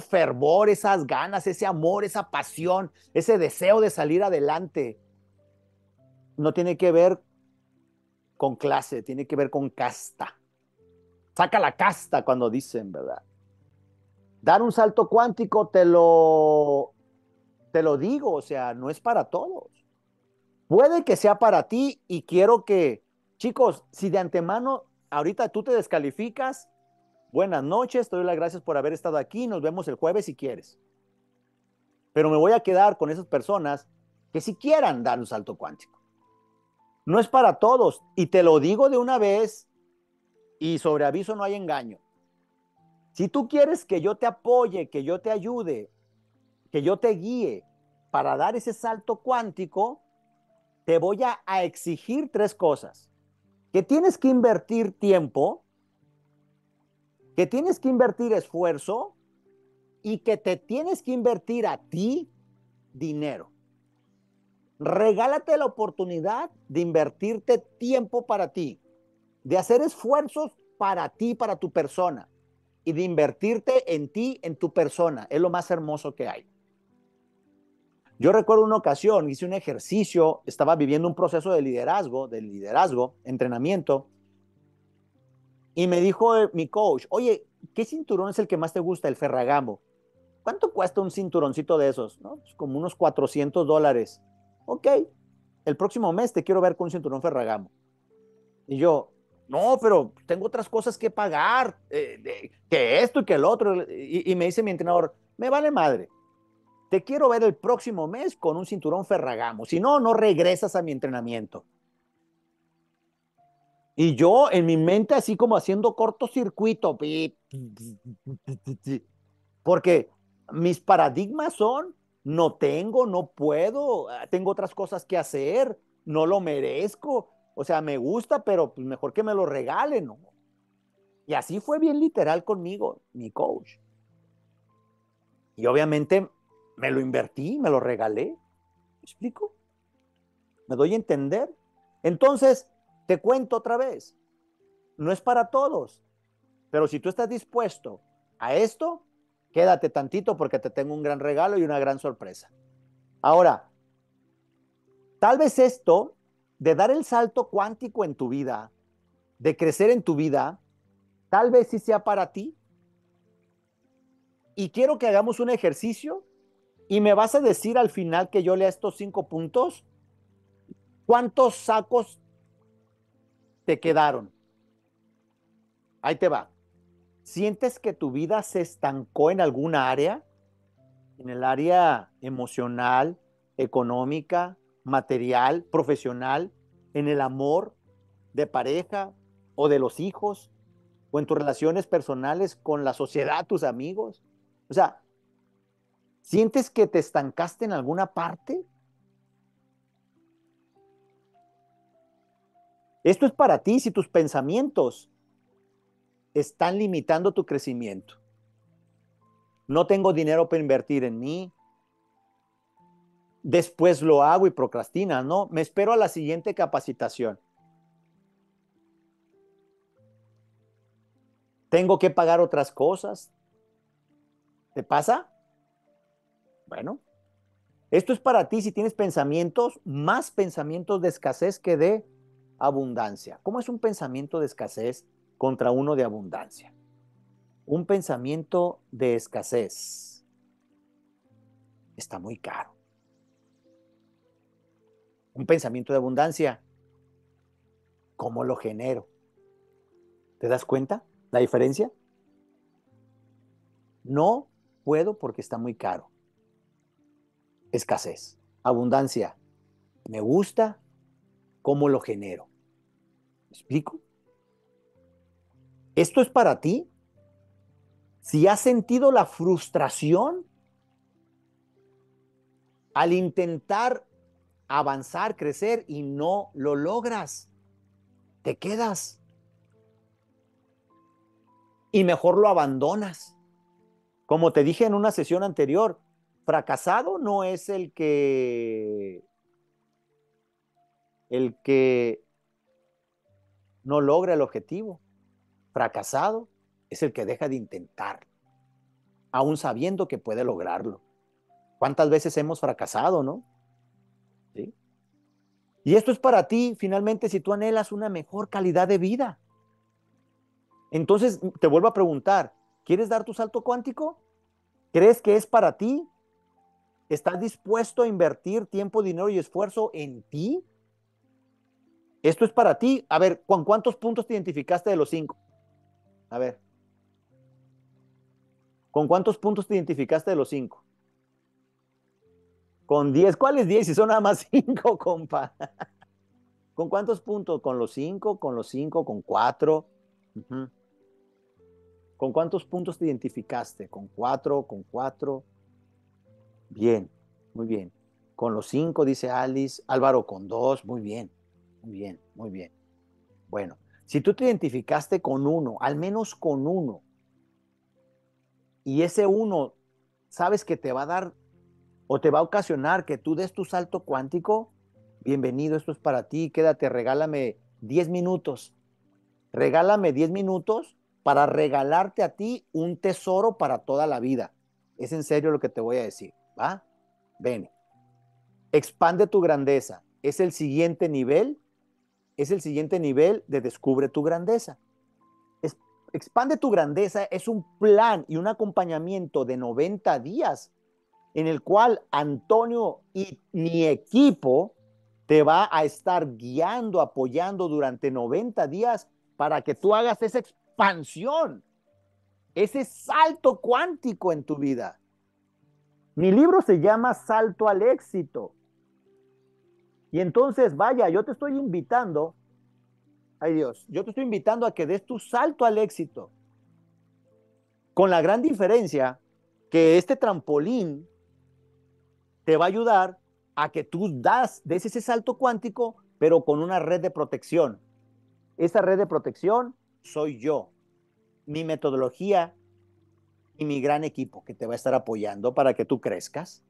fervor, esas ganas, ese amor, esa pasión, ese deseo de salir adelante. No tiene que ver con clase, tiene que ver con casta. Saca la casta cuando dicen, ¿verdad? Dar un salto cuántico, te lo digo, o sea, no es para todos. Puede que sea para ti, y quiero que, chicos, si de antemano ahorita tú te descalificas, buenas noches, te doy las gracias por haber estado aquí, nos vemos el jueves si quieres. Pero me voy a quedar con esas personas que sí quieran dar un salto cuántico. No es para todos, y te lo digo de una vez, y sobre aviso no hay engaño. Si tú quieres que yo te apoye, que yo te ayude, que yo te guíe para dar ese salto cuántico, te voy a exigir tres cosas. Que tienes que invertir tiempo, que tienes que invertir esfuerzo y que te tienes que invertir a ti dinero. Regálate la oportunidad de invertirte tiempo para ti, de hacer esfuerzos para ti, para tu persona, y de invertirte en ti, en tu persona. Es lo más hermoso que hay. Yo recuerdo una ocasión, hice un ejercicio, estaba viviendo un proceso de liderazgo, entrenamiento. Y me dijo mi coach, oye, ¿qué cinturón es el que más te gusta? El Ferragamo. ¿Cuánto cuesta un cinturoncito de esos? ¿No? Pues como unos $400. Ok, el próximo mes te quiero ver con un cinturón Ferragamo. Y yo, no, pero tengo otras cosas que pagar, que esto y que el otro. Y me dice mi entrenador, me vale madre. Te quiero ver el próximo mes con un cinturón Ferragamo. Si no, no regresas a mi entrenamiento. Y yo en mi mente así como haciendo cortocircuito, porque mis paradigmas son, no tengo, no puedo, tengo otras cosas que hacer, no lo merezco, o sea, me gusta, pero mejor que me lo regalen, ¿no? Y así fue bien literal conmigo, mi coach. Y obviamente me lo invertí, me lo regalé, ¿me explico? ¿Me doy a entender? Entonces, te cuento otra vez, no es para todos, pero si tú estás dispuesto a esto, quédate tantito porque te tengo un gran regalo y una gran sorpresa. Ahora, tal vez esto de dar el salto cuántico en tu vida, de crecer en tu vida, tal vez sí sea para ti. Y quiero que hagamos un ejercicio y me vas a decir al final que yo lea estos 5 puntos, ¿cuántos sacos te quedaron? Ahí te va. ¿Sientes que tu vida se estancó en alguna área? En el área emocional, económica, material, profesional, en el amor de pareja o de los hijos, o en tus relaciones personales con la sociedad, tus amigos. O sea, ¿sientes que te estancaste en alguna parte? Esto es para ti si tus pensamientos están limitando tu crecimiento. No tengo dinero para invertir en mí. Después lo hago y procrastina, ¿no? Me espero a la siguiente capacitación. Tengo que pagar otras cosas. ¿Te pasa? Bueno, esto es para ti si tienes pensamientos, más pensamientos de escasez que de abundancia. ¿Cómo es un pensamiento de escasez contra uno de abundancia? Un pensamiento de escasez está muy caro. Un pensamiento de abundancia, ¿cómo lo genero? ¿Te das cuenta la diferencia? No puedo porque está muy caro. Escasez. Abundancia. Me gusta, ¿cómo lo genero? ¿Me explico? ¿Esto es para ti? Si has sentido la frustración al intentar avanzar, crecer y no lo logras, te quedas y mejor lo abandonas. Como te dije en una sesión anterior, fracasado no es el que no logra el objetivo. Fracasado es el que deja de intentar, aún sabiendo que puede lograrlo. ¿Cuántas veces hemos fracasado, no? ¿Sí? Y esto es para ti, finalmente, si tú anhelas una mejor calidad de vida. Entonces, te vuelvo a preguntar, ¿quieres dar tu salto cuántico? ¿Crees que es para ti? ¿Estás dispuesto a invertir tiempo, dinero y esfuerzo en ti? Esto es para ti. A ver, ¿con cuántos puntos te identificaste de los 5? A ver. ¿Con cuántos puntos te identificaste de los 5? Con 10. ¿Cuáles 10? Si son nada más 5, compa. ¿Con cuántos puntos? Con los 5, con los 5, con 4. Uh-huh. ¿Con cuántos puntos te identificaste? Con 4, con 4. Bien, muy bien. Con los 5, dice Alice. Álvaro, con 2. Muy bien, muy bien, muy bien. Bueno. Si tú te identificaste con 1, al menos con 1, y ese 1 sabes que te va a dar o te va a ocasionar que tú des tu salto cuántico, bienvenido, esto es para ti, quédate, regálame 10 minutos. Regálame 10 minutos para regalarte a ti un tesoro para toda la vida. Es en serio lo que te voy a decir, ¿va? Ven, expande tu grandeza, es el siguiente nivel. Es el siguiente nivel de Descubre tu grandeza. Expande tu grandeza es un plan y un acompañamiento de 90 días en el cual Antonio y mi equipo te va a estar guiando, apoyando durante 90 días para que tú hagas esa expansión, ese salto cuántico en tu vida. Mi libro se llama Salto al Éxito. Y entonces, vaya, yo te estoy invitando, ay Dios, yo te estoy invitando a que des tu salto al éxito. Con la gran diferencia que este trampolín te va a ayudar a que tú des ese salto cuántico, pero con una red de protección. Esa red de protección soy yo, mi metodología y mi gran equipo que te va a estar apoyando para que tú crezcas.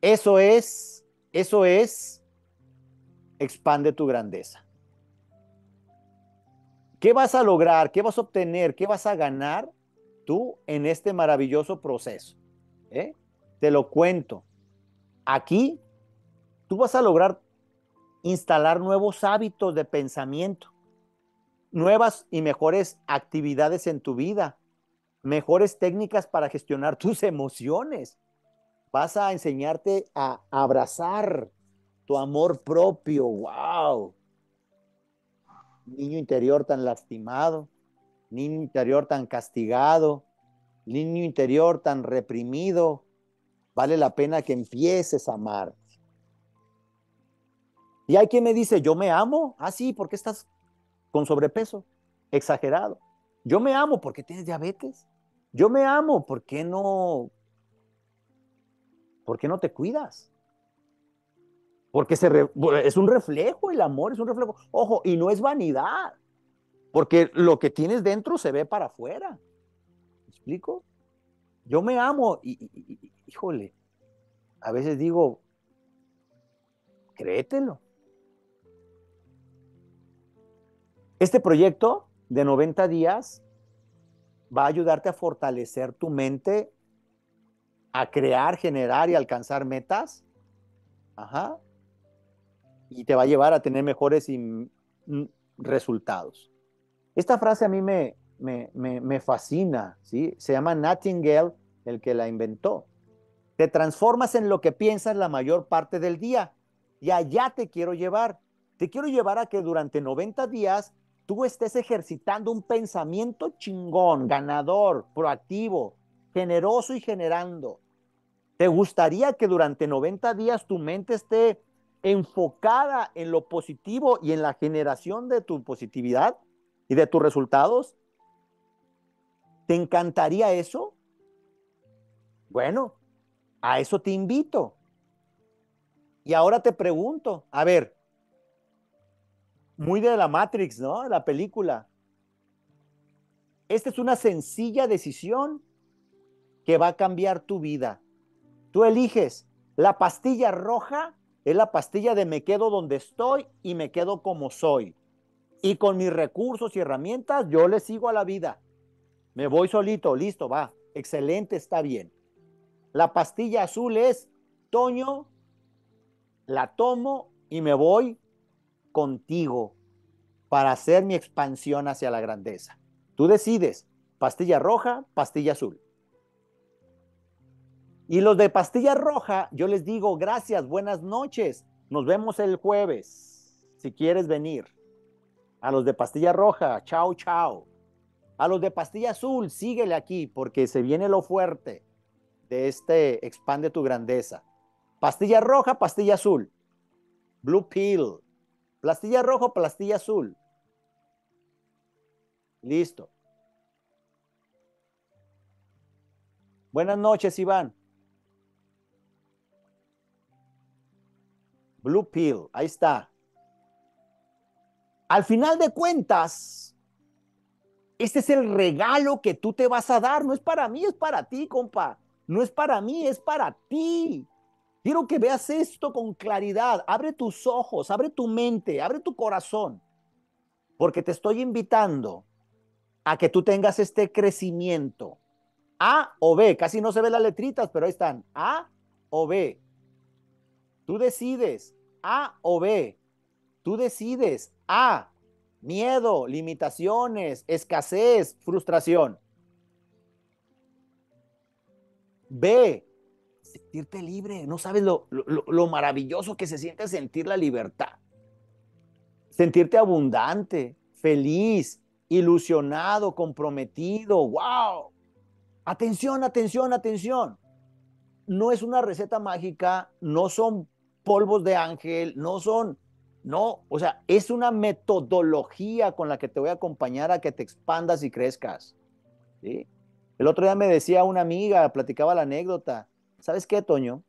Eso es expande tu grandeza. ¿Qué vas a lograr? ¿Qué vas a obtener? ¿Qué vas a ganar tú en este maravilloso proceso? Te lo cuento. Aquí tú vas a lograr instalar nuevos hábitos de pensamiento, nuevas y mejores actividades en tu vida, mejores técnicas para gestionar tus emociones. Vas a enseñarte a abrazar tu amor propio. ¡Wow! Niño interior tan lastimado, niño interior tan castigado, niño interior tan reprimido. Vale la pena que empieces a amar. Y hay quien me dice, ¿yo me amo? Ah, sí, ¿por qué estás con sobrepeso? Exagerado. Yo me amo porque tienes diabetes. Yo me amo porque no... ¿Por qué no te cuidas? Porque es un reflejo, el amor es un reflejo. Ojo, y no es vanidad, porque lo que tienes dentro se ve para afuera. ¿Me explico? Yo me amo y híjole, a veces digo, créetelo. Este proyecto de 90 días va a ayudarte a fortalecer tu mente, a crear, generar y alcanzar metas. Ajá. Y te va a llevar a tener mejores resultados. Esta frase a mí me fascina, ¿sí? Se llama Nightingale, el que la inventó. Te transformas en lo que piensas la mayor parte del día. Y allá te quiero llevar. Te quiero llevar a que durante 90 días tú estés ejercitando un pensamiento chingón, ganador, proactivo, generoso y generando. ¿Te gustaría que durante 90 días tu mente esté enfocada en lo positivo y en la generación de tu positividad y de tus resultados? ¿Te encantaría eso? Bueno, a eso te invito. Y ahora te pregunto, a ver, muy de la Matrix, ¿no? La película. Esta es una sencilla decisión que va a cambiar tu vida. Tú eliges, la pastilla roja es la pastilla de me quedo donde estoy y me quedo como soy. Y con mis recursos y herramientas yo le sigo a la vida. Me voy solito, listo, va, excelente, está bien. La pastilla azul es, Toño, la tomo y me voy contigo para hacer mi expansión hacia la grandeza. Tú decides, pastilla roja, pastilla azul. Y los de pastilla roja, yo les digo gracias, buenas noches, nos vemos el jueves, si quieres venir. A los de pastilla roja, chao, chao. A los de pastilla azul, síguele aquí, porque se viene lo fuerte de este Expande tu Grandeza. Pastilla roja, pastilla azul. Blue pill. Pastilla roja, pastilla azul. Listo. Buenas noches, Iván. Blue pill, ahí está. Al final de cuentas, este es el regalo que tú te vas a dar. No es para mí, es para ti, compa. No es para mí, es para ti. Quiero que veas esto con claridad. Abre tus ojos, abre tu mente, abre tu corazón. Porque te estoy invitando a que tú tengas este crecimiento. A o B, casi no se ven las letritas, pero ahí están. A o B. Tú decides. A o B. Tú decides. A, miedo, limitaciones, escasez, frustración. B, sentirte libre. No sabes lo maravilloso que se siente sentir la libertad. Sentirte abundante, feliz, ilusionado, comprometido. ¡Wow! Atención, atención, atención. No es una receta mágica, no son polvos de ángel, no son... No, o sea, es una metodología con la que te voy a acompañar a que te expandas y crezcas. ¿Sí? El otro día me decía una amiga, platicaba la anécdota. ¿Sabes qué, Toño?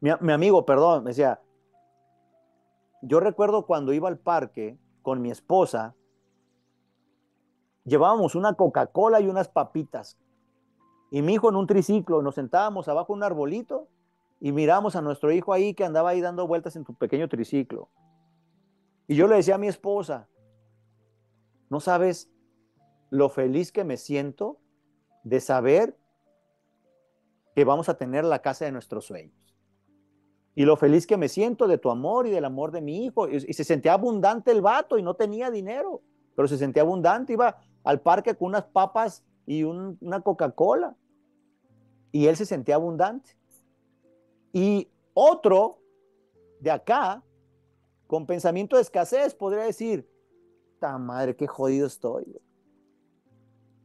Mi amigo, perdón, me decía... Yo recuerdo cuando iba al parque con mi esposa, llevábamos una Coca-Cola y unas papitas. Y mi hijo en un triciclo, nos sentábamos abajo de un arbolito y mirábamos a nuestro hijo ahí que andaba ahí dando vueltas en tu pequeño triciclo. Y yo le decía a mi esposa, no sabes lo feliz que me siento de saber que vamos a tener la casa de nuestros sueños. Y lo feliz que me siento de tu amor y del amor de mi hijo. Y se sentía abundante el vato y no tenía dinero, pero se sentía abundante. Iba al parque con unas papas y una Coca-Cola. Y él se sentía abundante. Y otro de acá, con pensamiento de escasez, podría decir, ¡ta madre, qué jodido estoy!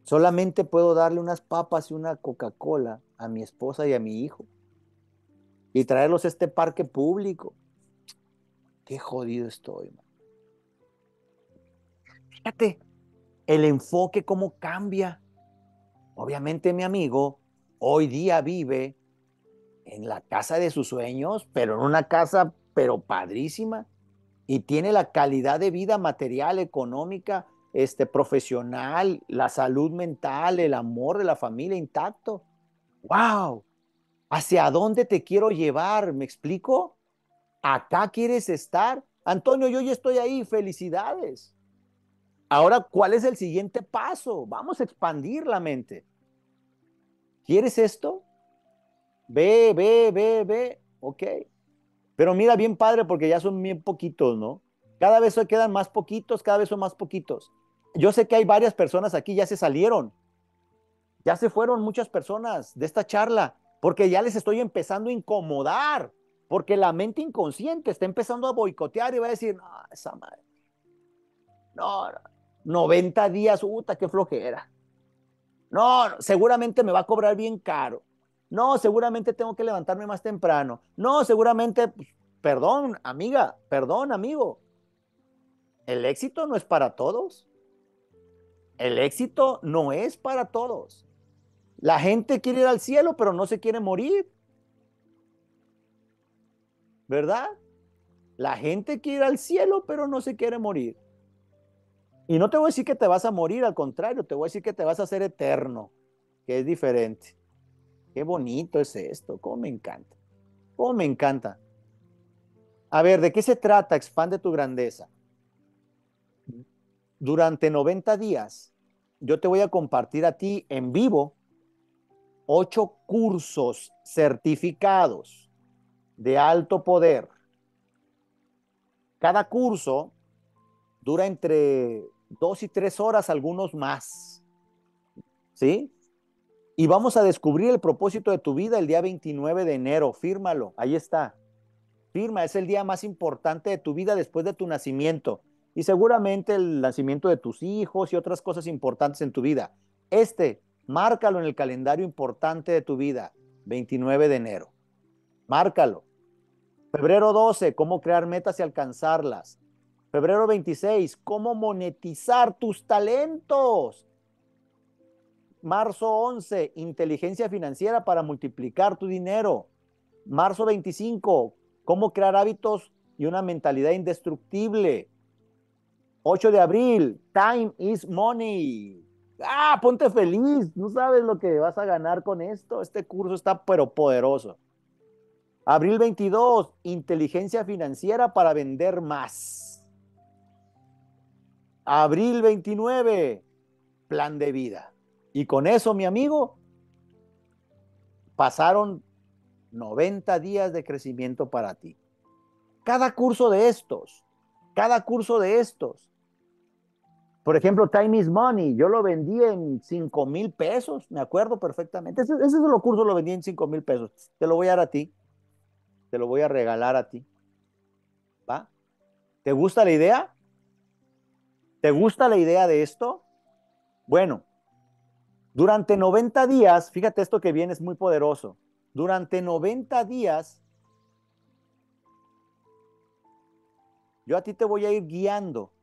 Solamente puedo darle unas papas y una Coca-Cola a mi esposa y a mi hijo. Y traerlos a este parque público. Qué jodido estoy, man. Fíjate, el enfoque cómo cambia. Obviamente mi amigo hoy día vive en la casa de sus sueños, pero en una casa, pero padrísima. Y tiene la calidad de vida material, económica, profesional, la salud mental, el amor de la familia intacto. ¡Wow! ¿Hacia dónde te quiero llevar? ¿Me explico? ¿Acá quieres estar? Antonio, yo ya estoy ahí. Felicidades. Ahora, ¿cuál es el siguiente paso? Vamos a expandir la mente. ¿Quieres esto? Ve. Ok. Pero mira, bien padre, porque ya son bien poquitos, ¿no? Cada vez quedan más poquitos, cada vez son más poquitos. Yo sé que hay varias personas aquí, ya se salieron. Ya se fueron muchas personas de esta charla. Porque ya les estoy empezando a incomodar, porque la mente inconsciente está empezando a boicotear y va a decir, no, esa madre, no, 90 días, puta, qué flojera. No, seguramente me va a cobrar bien caro. No, seguramente tengo que levantarme más temprano. No, seguramente, perdón, amiga, perdón, amigo. El éxito no es para todos. El éxito no es para todos. La gente quiere ir al cielo, pero no se quiere morir. ¿Verdad? La gente quiere ir al cielo, pero no se quiere morir. Y no te voy a decir que te vas a morir, al contrario, te voy a decir que te vas a hacer eterno, que es diferente. Qué bonito es esto, cómo me encanta, cómo me encanta. A ver, ¿de qué se trata Expande tu grandeza? Durante 90 días, yo te voy a compartir a ti en vivo 8 cursos certificados de alto poder. Cada curso dura entre 2 y 3 horas, algunos más. ¿Sí? Y vamos a descubrir el propósito de tu vida el día 29 de enero. Fírmalo, ahí está. Firma, es el día más importante de tu vida después de tu nacimiento. Y seguramente el nacimiento de tus hijos y otras cosas importantes en tu vida. Márcalo en el calendario importante de tu vida, 29 de enero. Márcalo. Febrero 12, cómo crear metas y alcanzarlas. Febrero 26, cómo monetizar tus talentos. Marzo 11, inteligencia financiera para multiplicar tu dinero. Marzo 25, cómo crear hábitos y una mentalidad indestructible. 8 de abril, Time is Money. ¡Ah, ponte feliz! No sabes lo que vas a ganar con esto. Este curso está pero poderoso. Abril 22, inteligencia financiera para vender más. Abril 29, plan de vida. Y con eso, mi amigo, pasaron 90 días de crecimiento para ti. Cada curso de estos. Por ejemplo, Time is Money, yo lo vendí en $5,000, me acuerdo perfectamente. Ese de los cursos lo vendí en $5,000. Te lo voy a dar a ti. Te lo voy a regalar a ti. ¿Va? ¿Te gusta la idea? ¿Te gusta la idea de esto? Bueno, durante 90 días, fíjate esto que viene es muy poderoso. Durante 90 días, yo a ti te voy a ir guiando.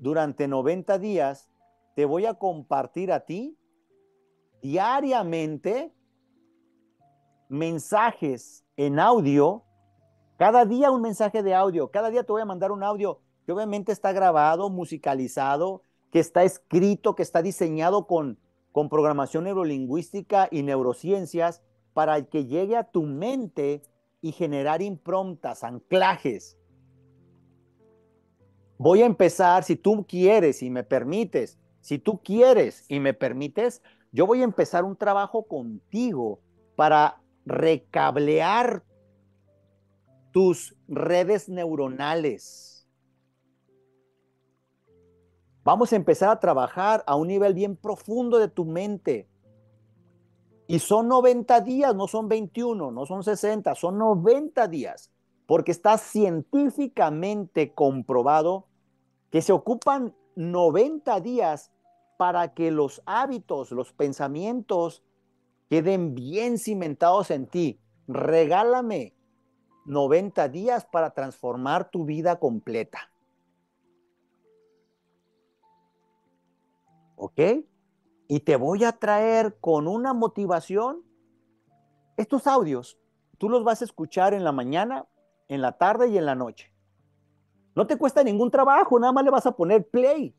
Durante 90 días, te voy a compartir a ti diariamente mensajes en audio, cada día un mensaje de audio, cada día te voy a mandar un audio que obviamente está grabado, musicalizado, que está escrito, que está diseñado con programación neurolingüística y neurociencias para que llegue a tu mente y generar improntas, anclajes. Voy a empezar, si tú quieres y me permites, yo voy a empezar un trabajo contigo para recablear tus redes neuronales. Vamos a empezar a trabajar a un nivel bien profundo de tu mente. Y son 90 días, no son 21, no son 60, son 90 días. Porque está científicamente comprobado que se ocupan 90 días para que los hábitos, los pensamientos, queden bien cimentados en ti. Regálame 90 días para transformar tu vida completa. ¿Ok? Y te voy a traer con una motivación estos audios. Tú los vas a escuchar en la mañana, en la tarde y en la noche. No te cuesta ningún trabajo, nada más le vas a poner play.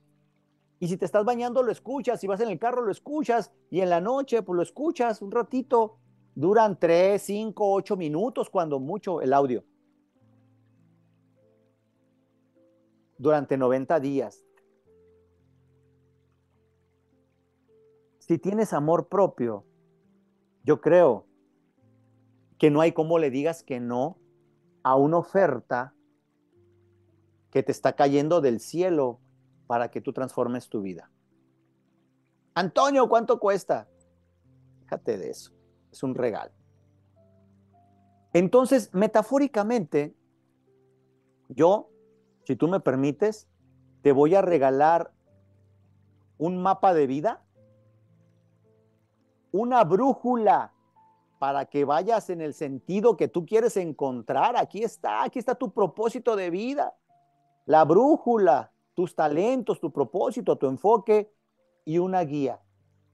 Y si te estás bañando, lo escuchas. Si vas en el carro, lo escuchas. Y en la noche, pues lo escuchas un ratito. Duran 3, 5, 8 minutos, cuando mucho, el audio. Durante 90 días. Si tienes amor propio, yo creo que no hay cómo le digas que no a una oferta que te está cayendo del cielo para que tú transformes tu vida. Antonio, ¿cuánto cuesta? Fíjate de eso, es un regalo. Entonces, metafóricamente, yo, si tú me permites, te voy a regalar un mapa de vida una brújula para que vayas en el sentido que tú quieres encontrar. Aquí está tu propósito de vida, la brújula, tus talentos, tu propósito, tu enfoque y una guía.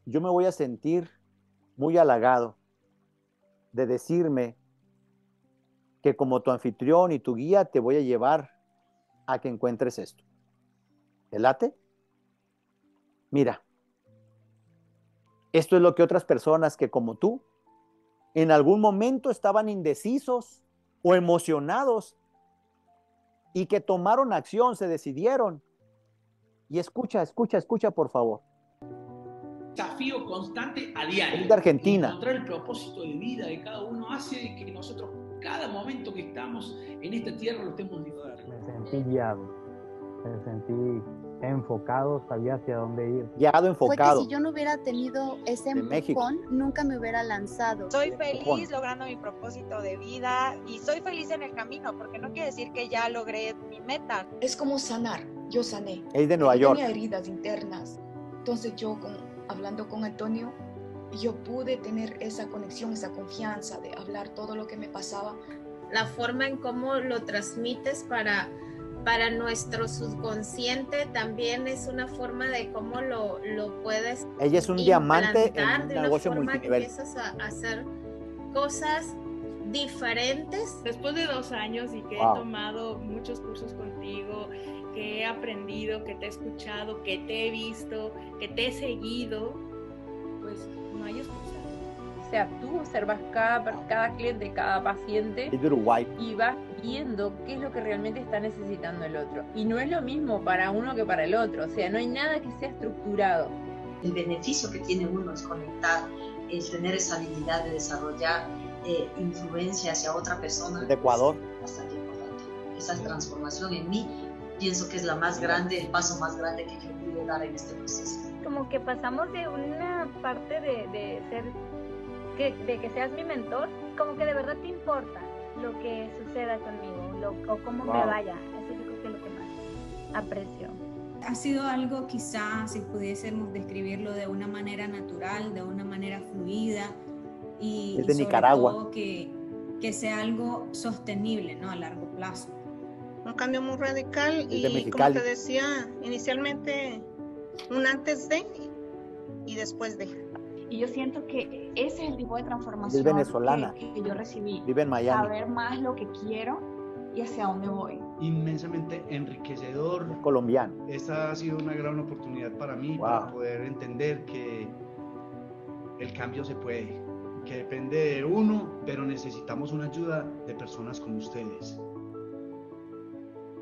Yo me voy a sentir muy halagado de decirme que como tu anfitrión y tu guía te voy a llevar a que encuentres esto. ¿Te late? Mira, esto es lo que otras personas que como tú en algún momento estaban indecisos o emocionados y que tomaron acción, se decidieron. Y escucha, por favor. Desafío constante a diario. De Argentina. Encontrar el propósito de vida que cada uno hace, que nosotros cada momento que estamos en esta tierra lo estemos disfrutando. Me sentí guiado, me sentí enfocado, sabía hacia dónde ir. Guiado, enfocado. Fue que si yo no hubiera tenido ese empujón, nunca me hubiera lanzado. Soy feliz logrando mi propósito de vida y soy feliz en el camino, porque no quiere decir que ya logré mi meta. Es como sanar, yo sané. Es de Nueva York. Tenía heridas internas, entonces yo hablando con Antonio, yo pude tener esa conexión, esa confianza de hablar todo lo que me pasaba. La forma en cómo lo transmites para nuestro subconsciente también es una forma de cómo lo puedes. Ella es un diamante en un negocio multinivel. Empiezas a hacer cosas diferentes. Después de 2 años y que he tomado muchos cursos contigo, que he aprendido, que te he escuchado, que te he visto, que te he seguido, pues no hay excusa. O sea, tú observas cada cliente, cada paciente y vas viendo qué es lo que realmente está necesitando el otro. Y no es lo mismo para uno que para el otro, o sea, no hay nada que sea estructurado. El beneficio que tiene uno es conectar, es tener esa habilidad de desarrollar influencia hacia otra persona. De Ecuador. Bastante importante. Esa transformación en mí pienso que es la más grande, el paso más grande que yo pude dar en este proceso. Como que pasamos de una parte de que seas mi mentor, como que de verdad te importa lo que suceda conmigo o cómo me vaya. Eso yo creo que es lo que más aprecio. Ha sido algo quizás, si pudiésemos describirlo de una manera natural, de una manera fluida y sobre Nicaragua. Todo que sea algo sostenible, ¿no? A largo plazo. Un cambio muy radical y, como te decía, inicialmente un antes de y después de. Y yo siento que ese es el tipo de transformación que yo recibí. Vive en Miami. Saber más lo que quiero y hacia dónde voy. Inmensamente enriquecedor. Es colombiano. Esta ha sido una gran oportunidad para mí, para poder entender que el cambio se puede, que depende de uno, pero necesitamos una ayuda de personas como ustedes.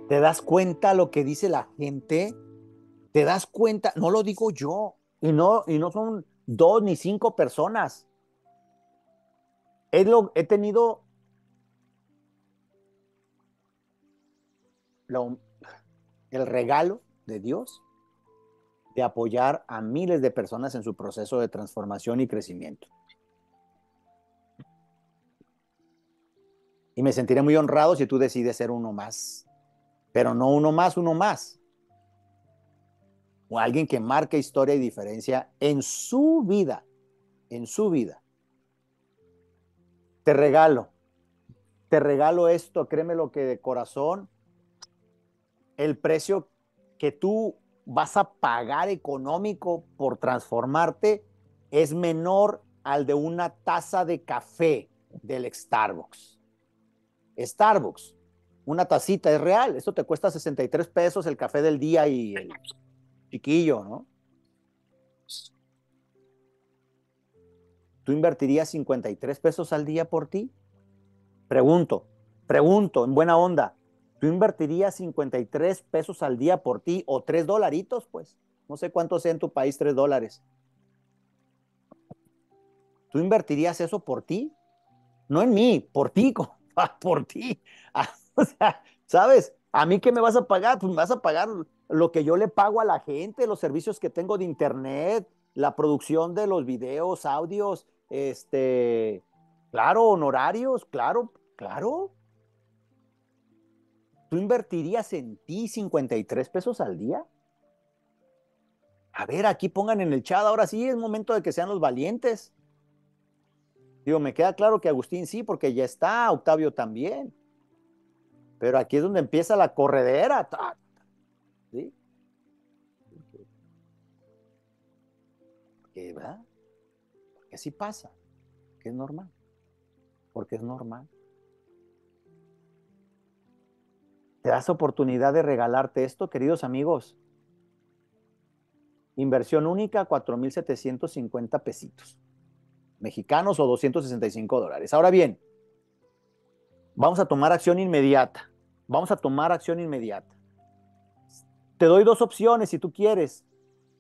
¿Te das cuenta lo que dice la gente? ¿Te das cuenta? No lo digo yo. Y no son 2 ni 5 personas. He tenido el regalo de Dios de apoyar a miles de personas en su proceso de transformación y crecimiento. Y me sentiré muy honrado si tú decides ser uno más. Pero no uno más. O alguien que marque historia y diferencia en su vida, Te regalo, esto, créeme lo que de corazón, el precio que tú vas a pagar económico por transformarte es menor al de una taza de café del Starbucks. Una tacita, es real. Esto te cuesta 63 pesos el café del día y el chiquillo, ¿no? ¿Tú invertirías 53 pesos al día por ti? Pregunto, en buena onda. ¿Tú invertirías 53 pesos al día por ti o $3, pues? No sé cuánto sea en tu país $3. ¿Tú invertirías eso por ti? No en mí, por ti, por ti. O sea, ¿sabes? ¿A mí qué me vas a pagar? Pues me vas a pagar lo que yo le pago a la gente, los servicios que tengo de internet, la producción de los videos, audios, claro, honorarios, claro. ¿Tú invertirías en ti 53 pesos al día? A ver, aquí pongan en el chat, ahora sí es momento de que sean los valientes. Digo, me queda claro que Agustín sí, porque ya está, Octavio también. Pero aquí es donde empieza la corredera. ¿Sí? ¿Qué va? Porque así pasa, que es normal, porque es normal. Te das oportunidad de regalarte esto, queridos amigos. Inversión única, 4,750 pesitos mexicanos o $265. Ahora bien, vamos a tomar acción inmediata. Vamos a tomar acción inmediata. Te doy dos opciones si tú quieres.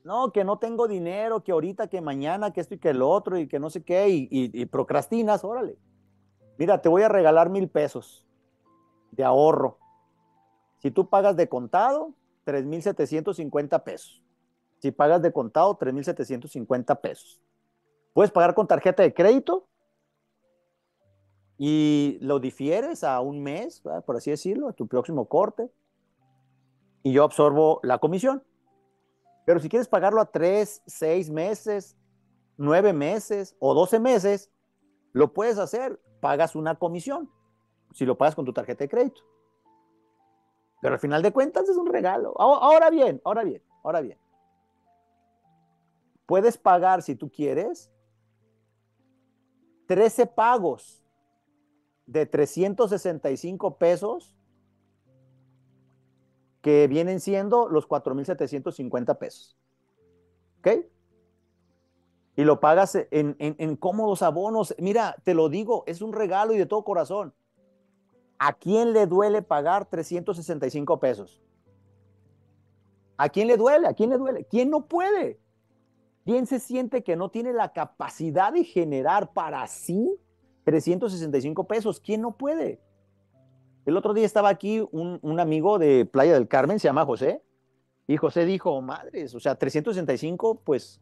No, que no tengo dinero, que ahorita, que mañana, que esto y que el otro y que no sé qué, y procrastinas, órale. Mira, te voy a regalar $1,000 de ahorro. Si tú pagas de contado, $3,750. Si pagas de contado, $3,750. Puedes pagar con tarjeta de crédito y lo difieres a un mes, ¿verdad? Por así decirlo, a tu próximo corte, y yo absorbo la comisión. Pero si quieres pagarlo a 3, 6 meses, 9 meses o 12 meses, lo puedes hacer, pagas una comisión, si lo pagas con tu tarjeta de crédito. Pero al final de cuentas es un regalo. Ahora bien. Puedes pagar, si tú quieres, 13 pagos de $365 que vienen siendo los $4,750. ¿Ok? Y lo pagas en cómodos abonos. Mira, te lo digo, es un regalo y de todo corazón. ¿A quién le duele pagar $365? ¿A quién le duele? ¿A quién le duele? ¿Quién no puede? ¿Quién se siente que no tiene la capacidad de generar para sí $365? ¿Quién no puede? El otro día estaba aquí un amigo de Playa del Carmen, se llama José, y José dijo, madres, o sea, 365, pues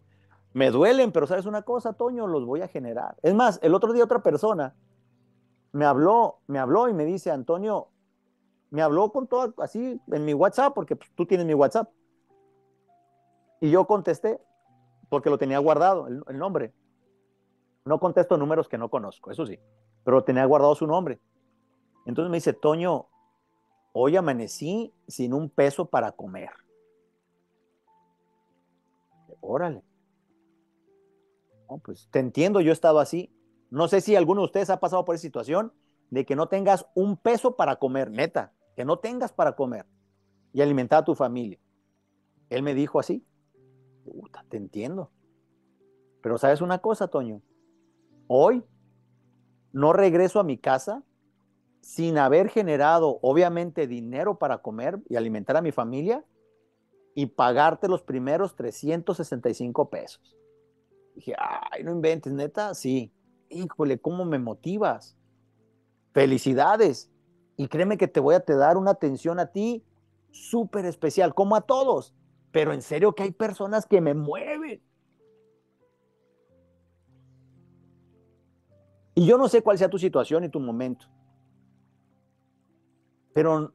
me duelen, pero ¿sabes una cosa, Toño? Los voy a generar. Es más, el otro día otra persona me habló y me dice, Antonio, me habló con todo así en mi WhatsApp, porque pues, tú tienes mi WhatsApp. Y yo contesté, porque lo tenía guardado, el nombre. No contesto números que no conozco, eso sí, pero tenía guardado su nombre. Entonces me dice, Toño, hoy amanecí sin $1 para comer. Órale. No, pues te entiendo, yo he estado así. No sé si alguno de ustedes ha pasado por esa situación de que no tengas $1 para comer, neta, que no tengas para comer y alimentar a tu familia. Él me dijo así. Puta, te entiendo. Pero ¿sabes una cosa, Toño? Hoy no regreso a mi casa sin haber generado, obviamente, dinero para comer y alimentar a mi familia y pagarte los primeros $365. Dije, ay, no inventes, neta, sí. Híjole, ¿cómo me motivas? Felicidades. Y créeme que te voy a dar una atención a ti súper especial, como a todos. Pero en serio que hay personas que me mueven. Y yo no sé cuál sea tu situación y tu momento. Pero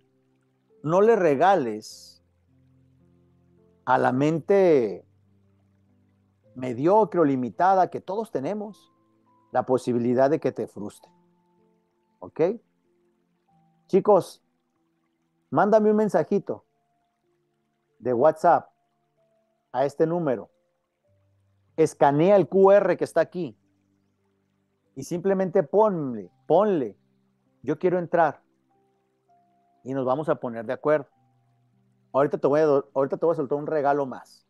no le regales a la mente mediocre o limitada que todos tenemos la posibilidad de que te frustre. ¿Ok? Chicos, mándame un mensajito de WhatsApp a este número, escanea el QR que está aquí y simplemente ponle, yo quiero entrar, y nos vamos a poner de acuerdo. Ahorita te voy a soltar un regalo más,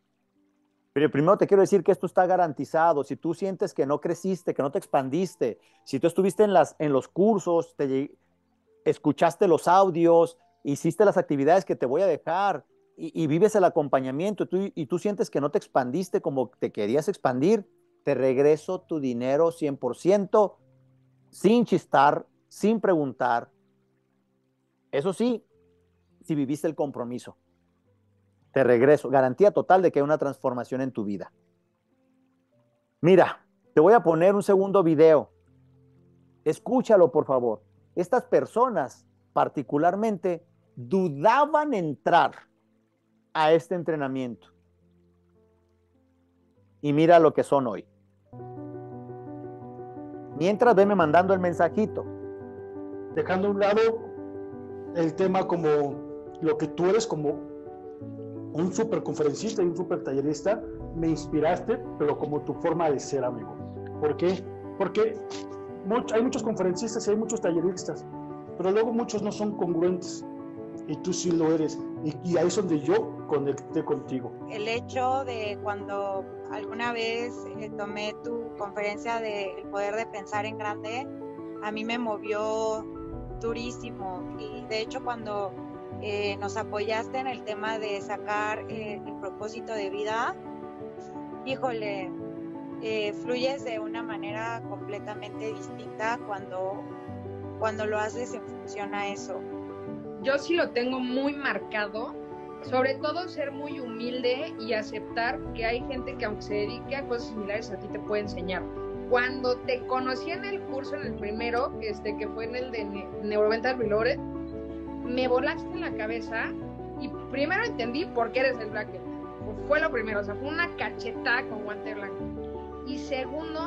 pero primero te quiero decir que esto está garantizado. Si tú sientes que no creciste, que no te expandiste, si tú estuviste en los cursos, escuchaste los audios, hiciste las actividades que te voy a dejar, y vives el acompañamiento y tú sientes que no te expandiste como te querías expandir, te regreso tu dinero 100%, sin chistar, sin preguntar. Eso sí, si viviste el compromiso, te regreso. Garantía total de que hay una transformación en tu vida. Mira, te voy a poner un segundo video. Escúchalo, por favor. Estas personas, particularmente, dudaban entrar a este entrenamiento. Y mira lo que son hoy. Mientras, venme mandando el mensajito. Dejando a un lado el tema como lo que tú eres, como un super conferencista y un super tallerista, me inspiraste, pero como tu forma de ser, amigo. ¿Por qué? Porque hay muchos conferencistas y hay muchos talleristas, pero luego muchos no son congruentes. Y tú sí lo eres. Y ahí es donde yo conecté contigo. El hecho de cuando alguna vez tomé tu conferencia de El Poder de Pensar en Grande, a mí me movió durísimo. Y de hecho cuando nos apoyaste en el tema de sacar el propósito de vida, híjole, fluyes de una manera completamente distinta cuando lo haces en función a eso. Yo sí lo tengo muy marcado, sobre todo ser muy humilde y aceptar que hay gente que aunque se dedique a cosas similares a ti te puede enseñar. Cuando te conocí en el curso, en el primero, que fue en el de Neuroventas, me volaste en la cabeza y primero entendí por qué eres el bracket. Fue lo primero, o sea, fue una cachetada con guante blanco. Y segundo,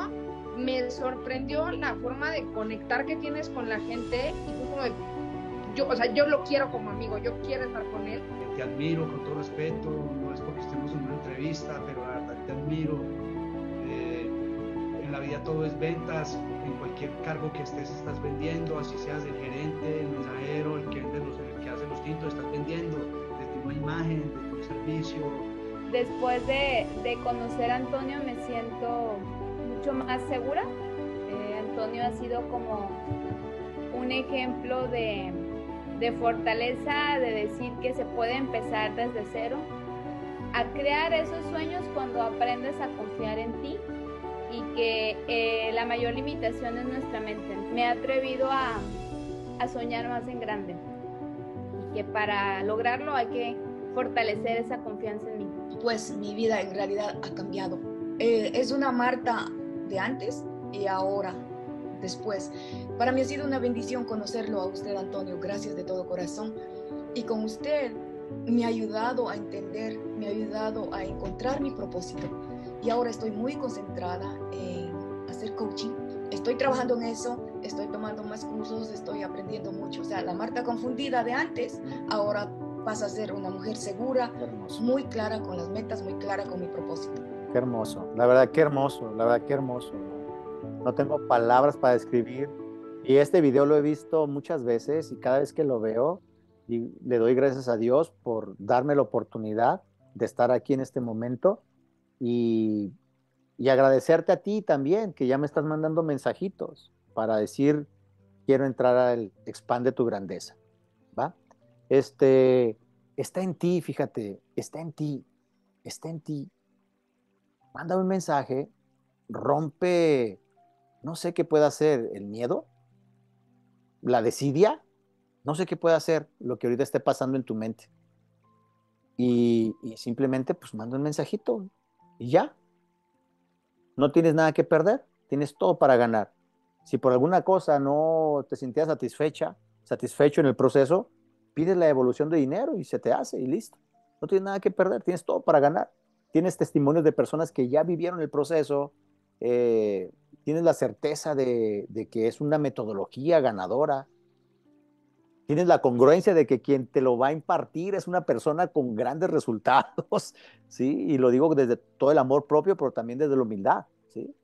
me sorprendió la forma de conectar que tienes con la gente y fue como de... Yo lo quiero como amigo, yo quiero estar con él. Te admiro con todo respeto, no es porque estemos en una entrevista, pero la verdad te admiro. En la vida todo es ventas, en cualquier cargo que estés estás vendiendo, así seas el gerente, el mensajero, el que hace los tintos, estás vendiendo de tu imagen, de tu servicio. Después de conocer a Antonio me siento mucho más segura. Antonio ha sido como un ejemplo de fortaleza, de decir que se puede empezar desde cero, a crear esos sueños cuando aprendes a confiar en ti y que la mayor limitación es nuestra mente. Me he atrevido a soñar más en grande y que para lograrlo hay que fortalecer esa confianza en mí. Pues mi vida en realidad ha cambiado. Es una Marta de antes y ahora. Después, para mí ha sido una bendición conocerlo a usted, Antonio, gracias de todo corazón, y con usted me ha ayudado a entender, me ha ayudado a encontrar mi propósito, y ahora estoy muy concentrada en hacer coaching, estoy trabajando en eso, estoy tomando más cursos, estoy aprendiendo mucho, o sea, la Marta confundida de antes, ahora pasa a ser una mujer segura, muy clara con las metas, muy clara con mi propósito. Qué hermoso, la verdad qué hermoso, la verdad qué hermoso. No tengo palabras para describir y este video lo he visto muchas veces y cada vez que lo veo y le doy gracias a Dios por darme la oportunidad de estar aquí en este momento y agradecerte a ti también que ya me estás mandando mensajitos para decir quiero entrar al Expande tu Grandeza, ¿va? Está en ti, fíjate, está en ti. Manda un mensaje, rompe... No sé qué puede hacer el miedo, la desidia, no sé qué puede hacer lo que ahorita esté pasando en tu mente. Y simplemente pues manda un mensajito y ya. No tienes nada que perder, tienes todo para ganar. Si por alguna cosa no te sentías satisfecho en el proceso, pides la devolución de dinero y se te hace y listo. No tienes nada que perder, tienes todo para ganar. Tienes testimonios de personas que ya vivieron el proceso, tienes la certeza de que es una metodología ganadora, tienes la congruencia de que quien te lo va a impartir es una persona con grandes resultados, ¿sí? Y lo digo desde todo el amor propio, pero también desde la humildad, ¿sí?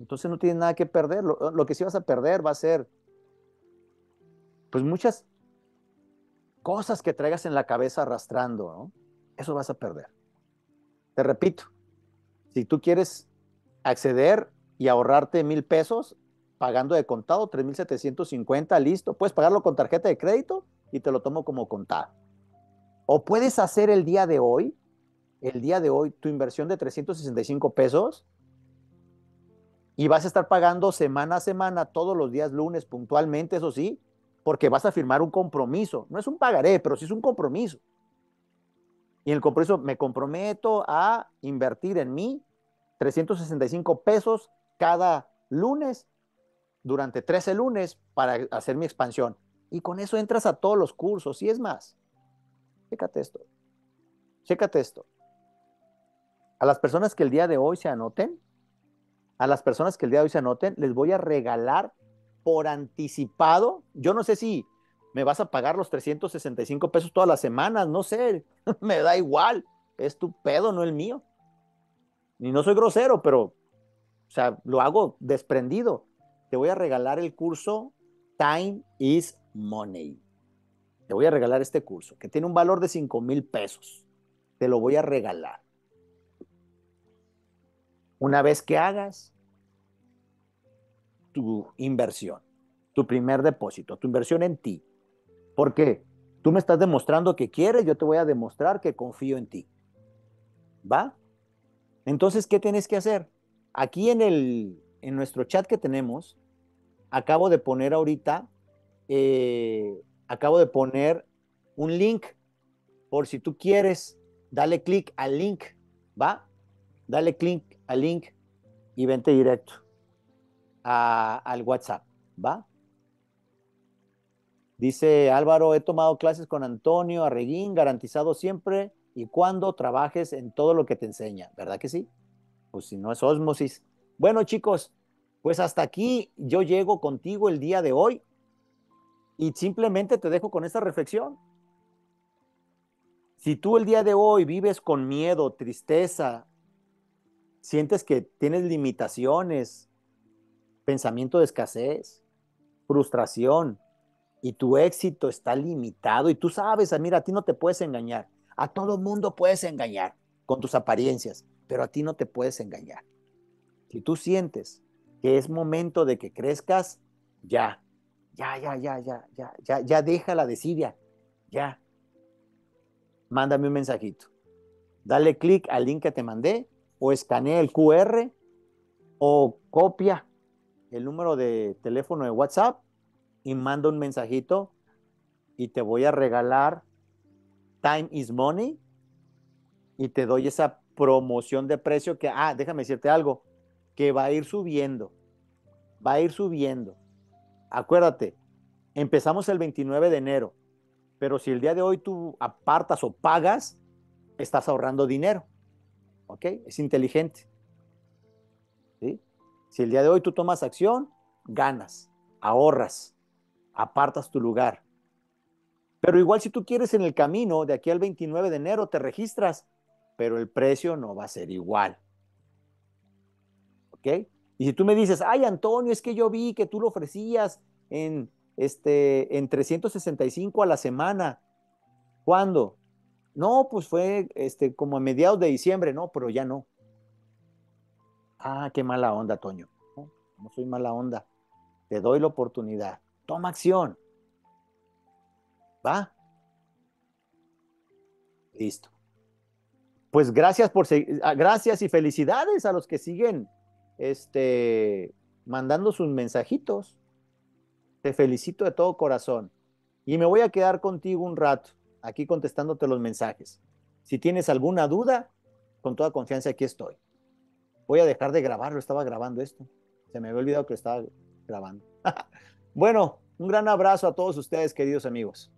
Entonces no tienes nada que perder, lo que sí vas a perder va a ser, pues muchas cosas que traigas en la cabeza arrastrando, ¿no? Eso vas a perder. Te repito, si tú quieres acceder y ahorrarte 1,000 pesos pagando de contado, 3,750, listo. Puedes pagarlo con tarjeta de crédito y te lo tomo como contado. O puedes hacer el día de hoy, tu inversión de 365 pesos y vas a estar pagando semana a semana, todos los días lunes puntualmente, eso sí, porque vas a firmar un compromiso. No es un pagaré, pero sí es un compromiso. Y en el compromiso me comprometo a invertir en mí 365 pesos cada lunes, durante 13 lunes, para hacer mi expansión. Y con eso entras a todos los cursos, y es más. Chécate esto. A las personas que el día de hoy se anoten, a las personas que el día de hoy se anoten, les voy a regalar por anticipado. Yo no sé si me vas a pagar los 365 pesos todas las semanas, no sé, me da igual, es tu pedo, no el mío. Y no soy grosero, pero, o sea, lo hago desprendido. Te voy a regalar el curso Time is Money. Te voy a regalar este curso, que tiene un valor de 5,000 pesos. Te lo voy a regalar. Una vez que hagas tu inversión, tu primer depósito, tu inversión en ti. ¿Por qué? Tú me estás demostrando que quieres, yo te voy a demostrar que confío en ti. ¿Va? Entonces, ¿qué tienes que hacer? Aquí en nuestro chat que tenemos, acabo de poner ahorita, acabo de poner un link, por si tú quieres, dale clic al link, ¿va? Dale clic al link y vente directo al WhatsApp, ¿va? Dice Álvaro, he tomado clases con Antonio Arreguín, garantizado siempre y cuando trabajes en todo lo que te enseña, ¿verdad que sí? Pues si no es ósmosis. Bueno, chicos, pues hasta aquí yo llego contigo el día de hoy y simplemente te dejo con esta reflexión. Si tú el día de hoy vives con miedo, tristeza, sientes que tienes limitaciones, pensamiento de escasez, frustración, y tu éxito está limitado, y tú sabes, mira, a ti no te puedes engañar, a todo mundo puedes engañar con tus apariencias, pero a ti no te puedes engañar. Si tú sientes que es momento de que crezcas, ya deja la desidia, ya. Mándame un mensajito. Dale clic al link que te mandé o escanea el QR o copia el número de teléfono de WhatsApp y manda un mensajito y te voy a regalar Time is Money y te doy esa promoción de precio que, déjame decirte algo, que va a ir subiendo, va a ir subiendo. Acuérdate, empezamos el 29 de enero, pero si el día de hoy tú apartas o pagas, estás ahorrando dinero, ¿ok? Es inteligente, ¿sí? Si el día de hoy tú tomas acción, ganas, ahorras, apartas tu lugar. Pero igual si tú quieres en el camino, de aquí al 29 de enero te registras, pero el precio no va a ser igual, ¿ok? Y si tú me dices, ay Antonio, es que yo vi que tú lo ofrecías en 365 a la semana. ¿Cuándo? No, pues fue como a mediados de diciembre, no, pero ya no. Ah, qué mala onda, Toño. No soy mala onda. Te doy la oportunidad. Toma acción. ¿Va? Listo. Pues gracias por seguir. Gracias y felicidades a los que siguen mandando sus mensajitos. Te felicito de todo corazón y me voy a quedar contigo un rato aquí contestándote los mensajes. Si tienes alguna duda, con toda confianza aquí estoy. Voy a dejar de grabarlo, estaba grabando esto. Se me había olvidado que lo estaba grabando. Bueno, un gran abrazo a todos ustedes, queridos amigos.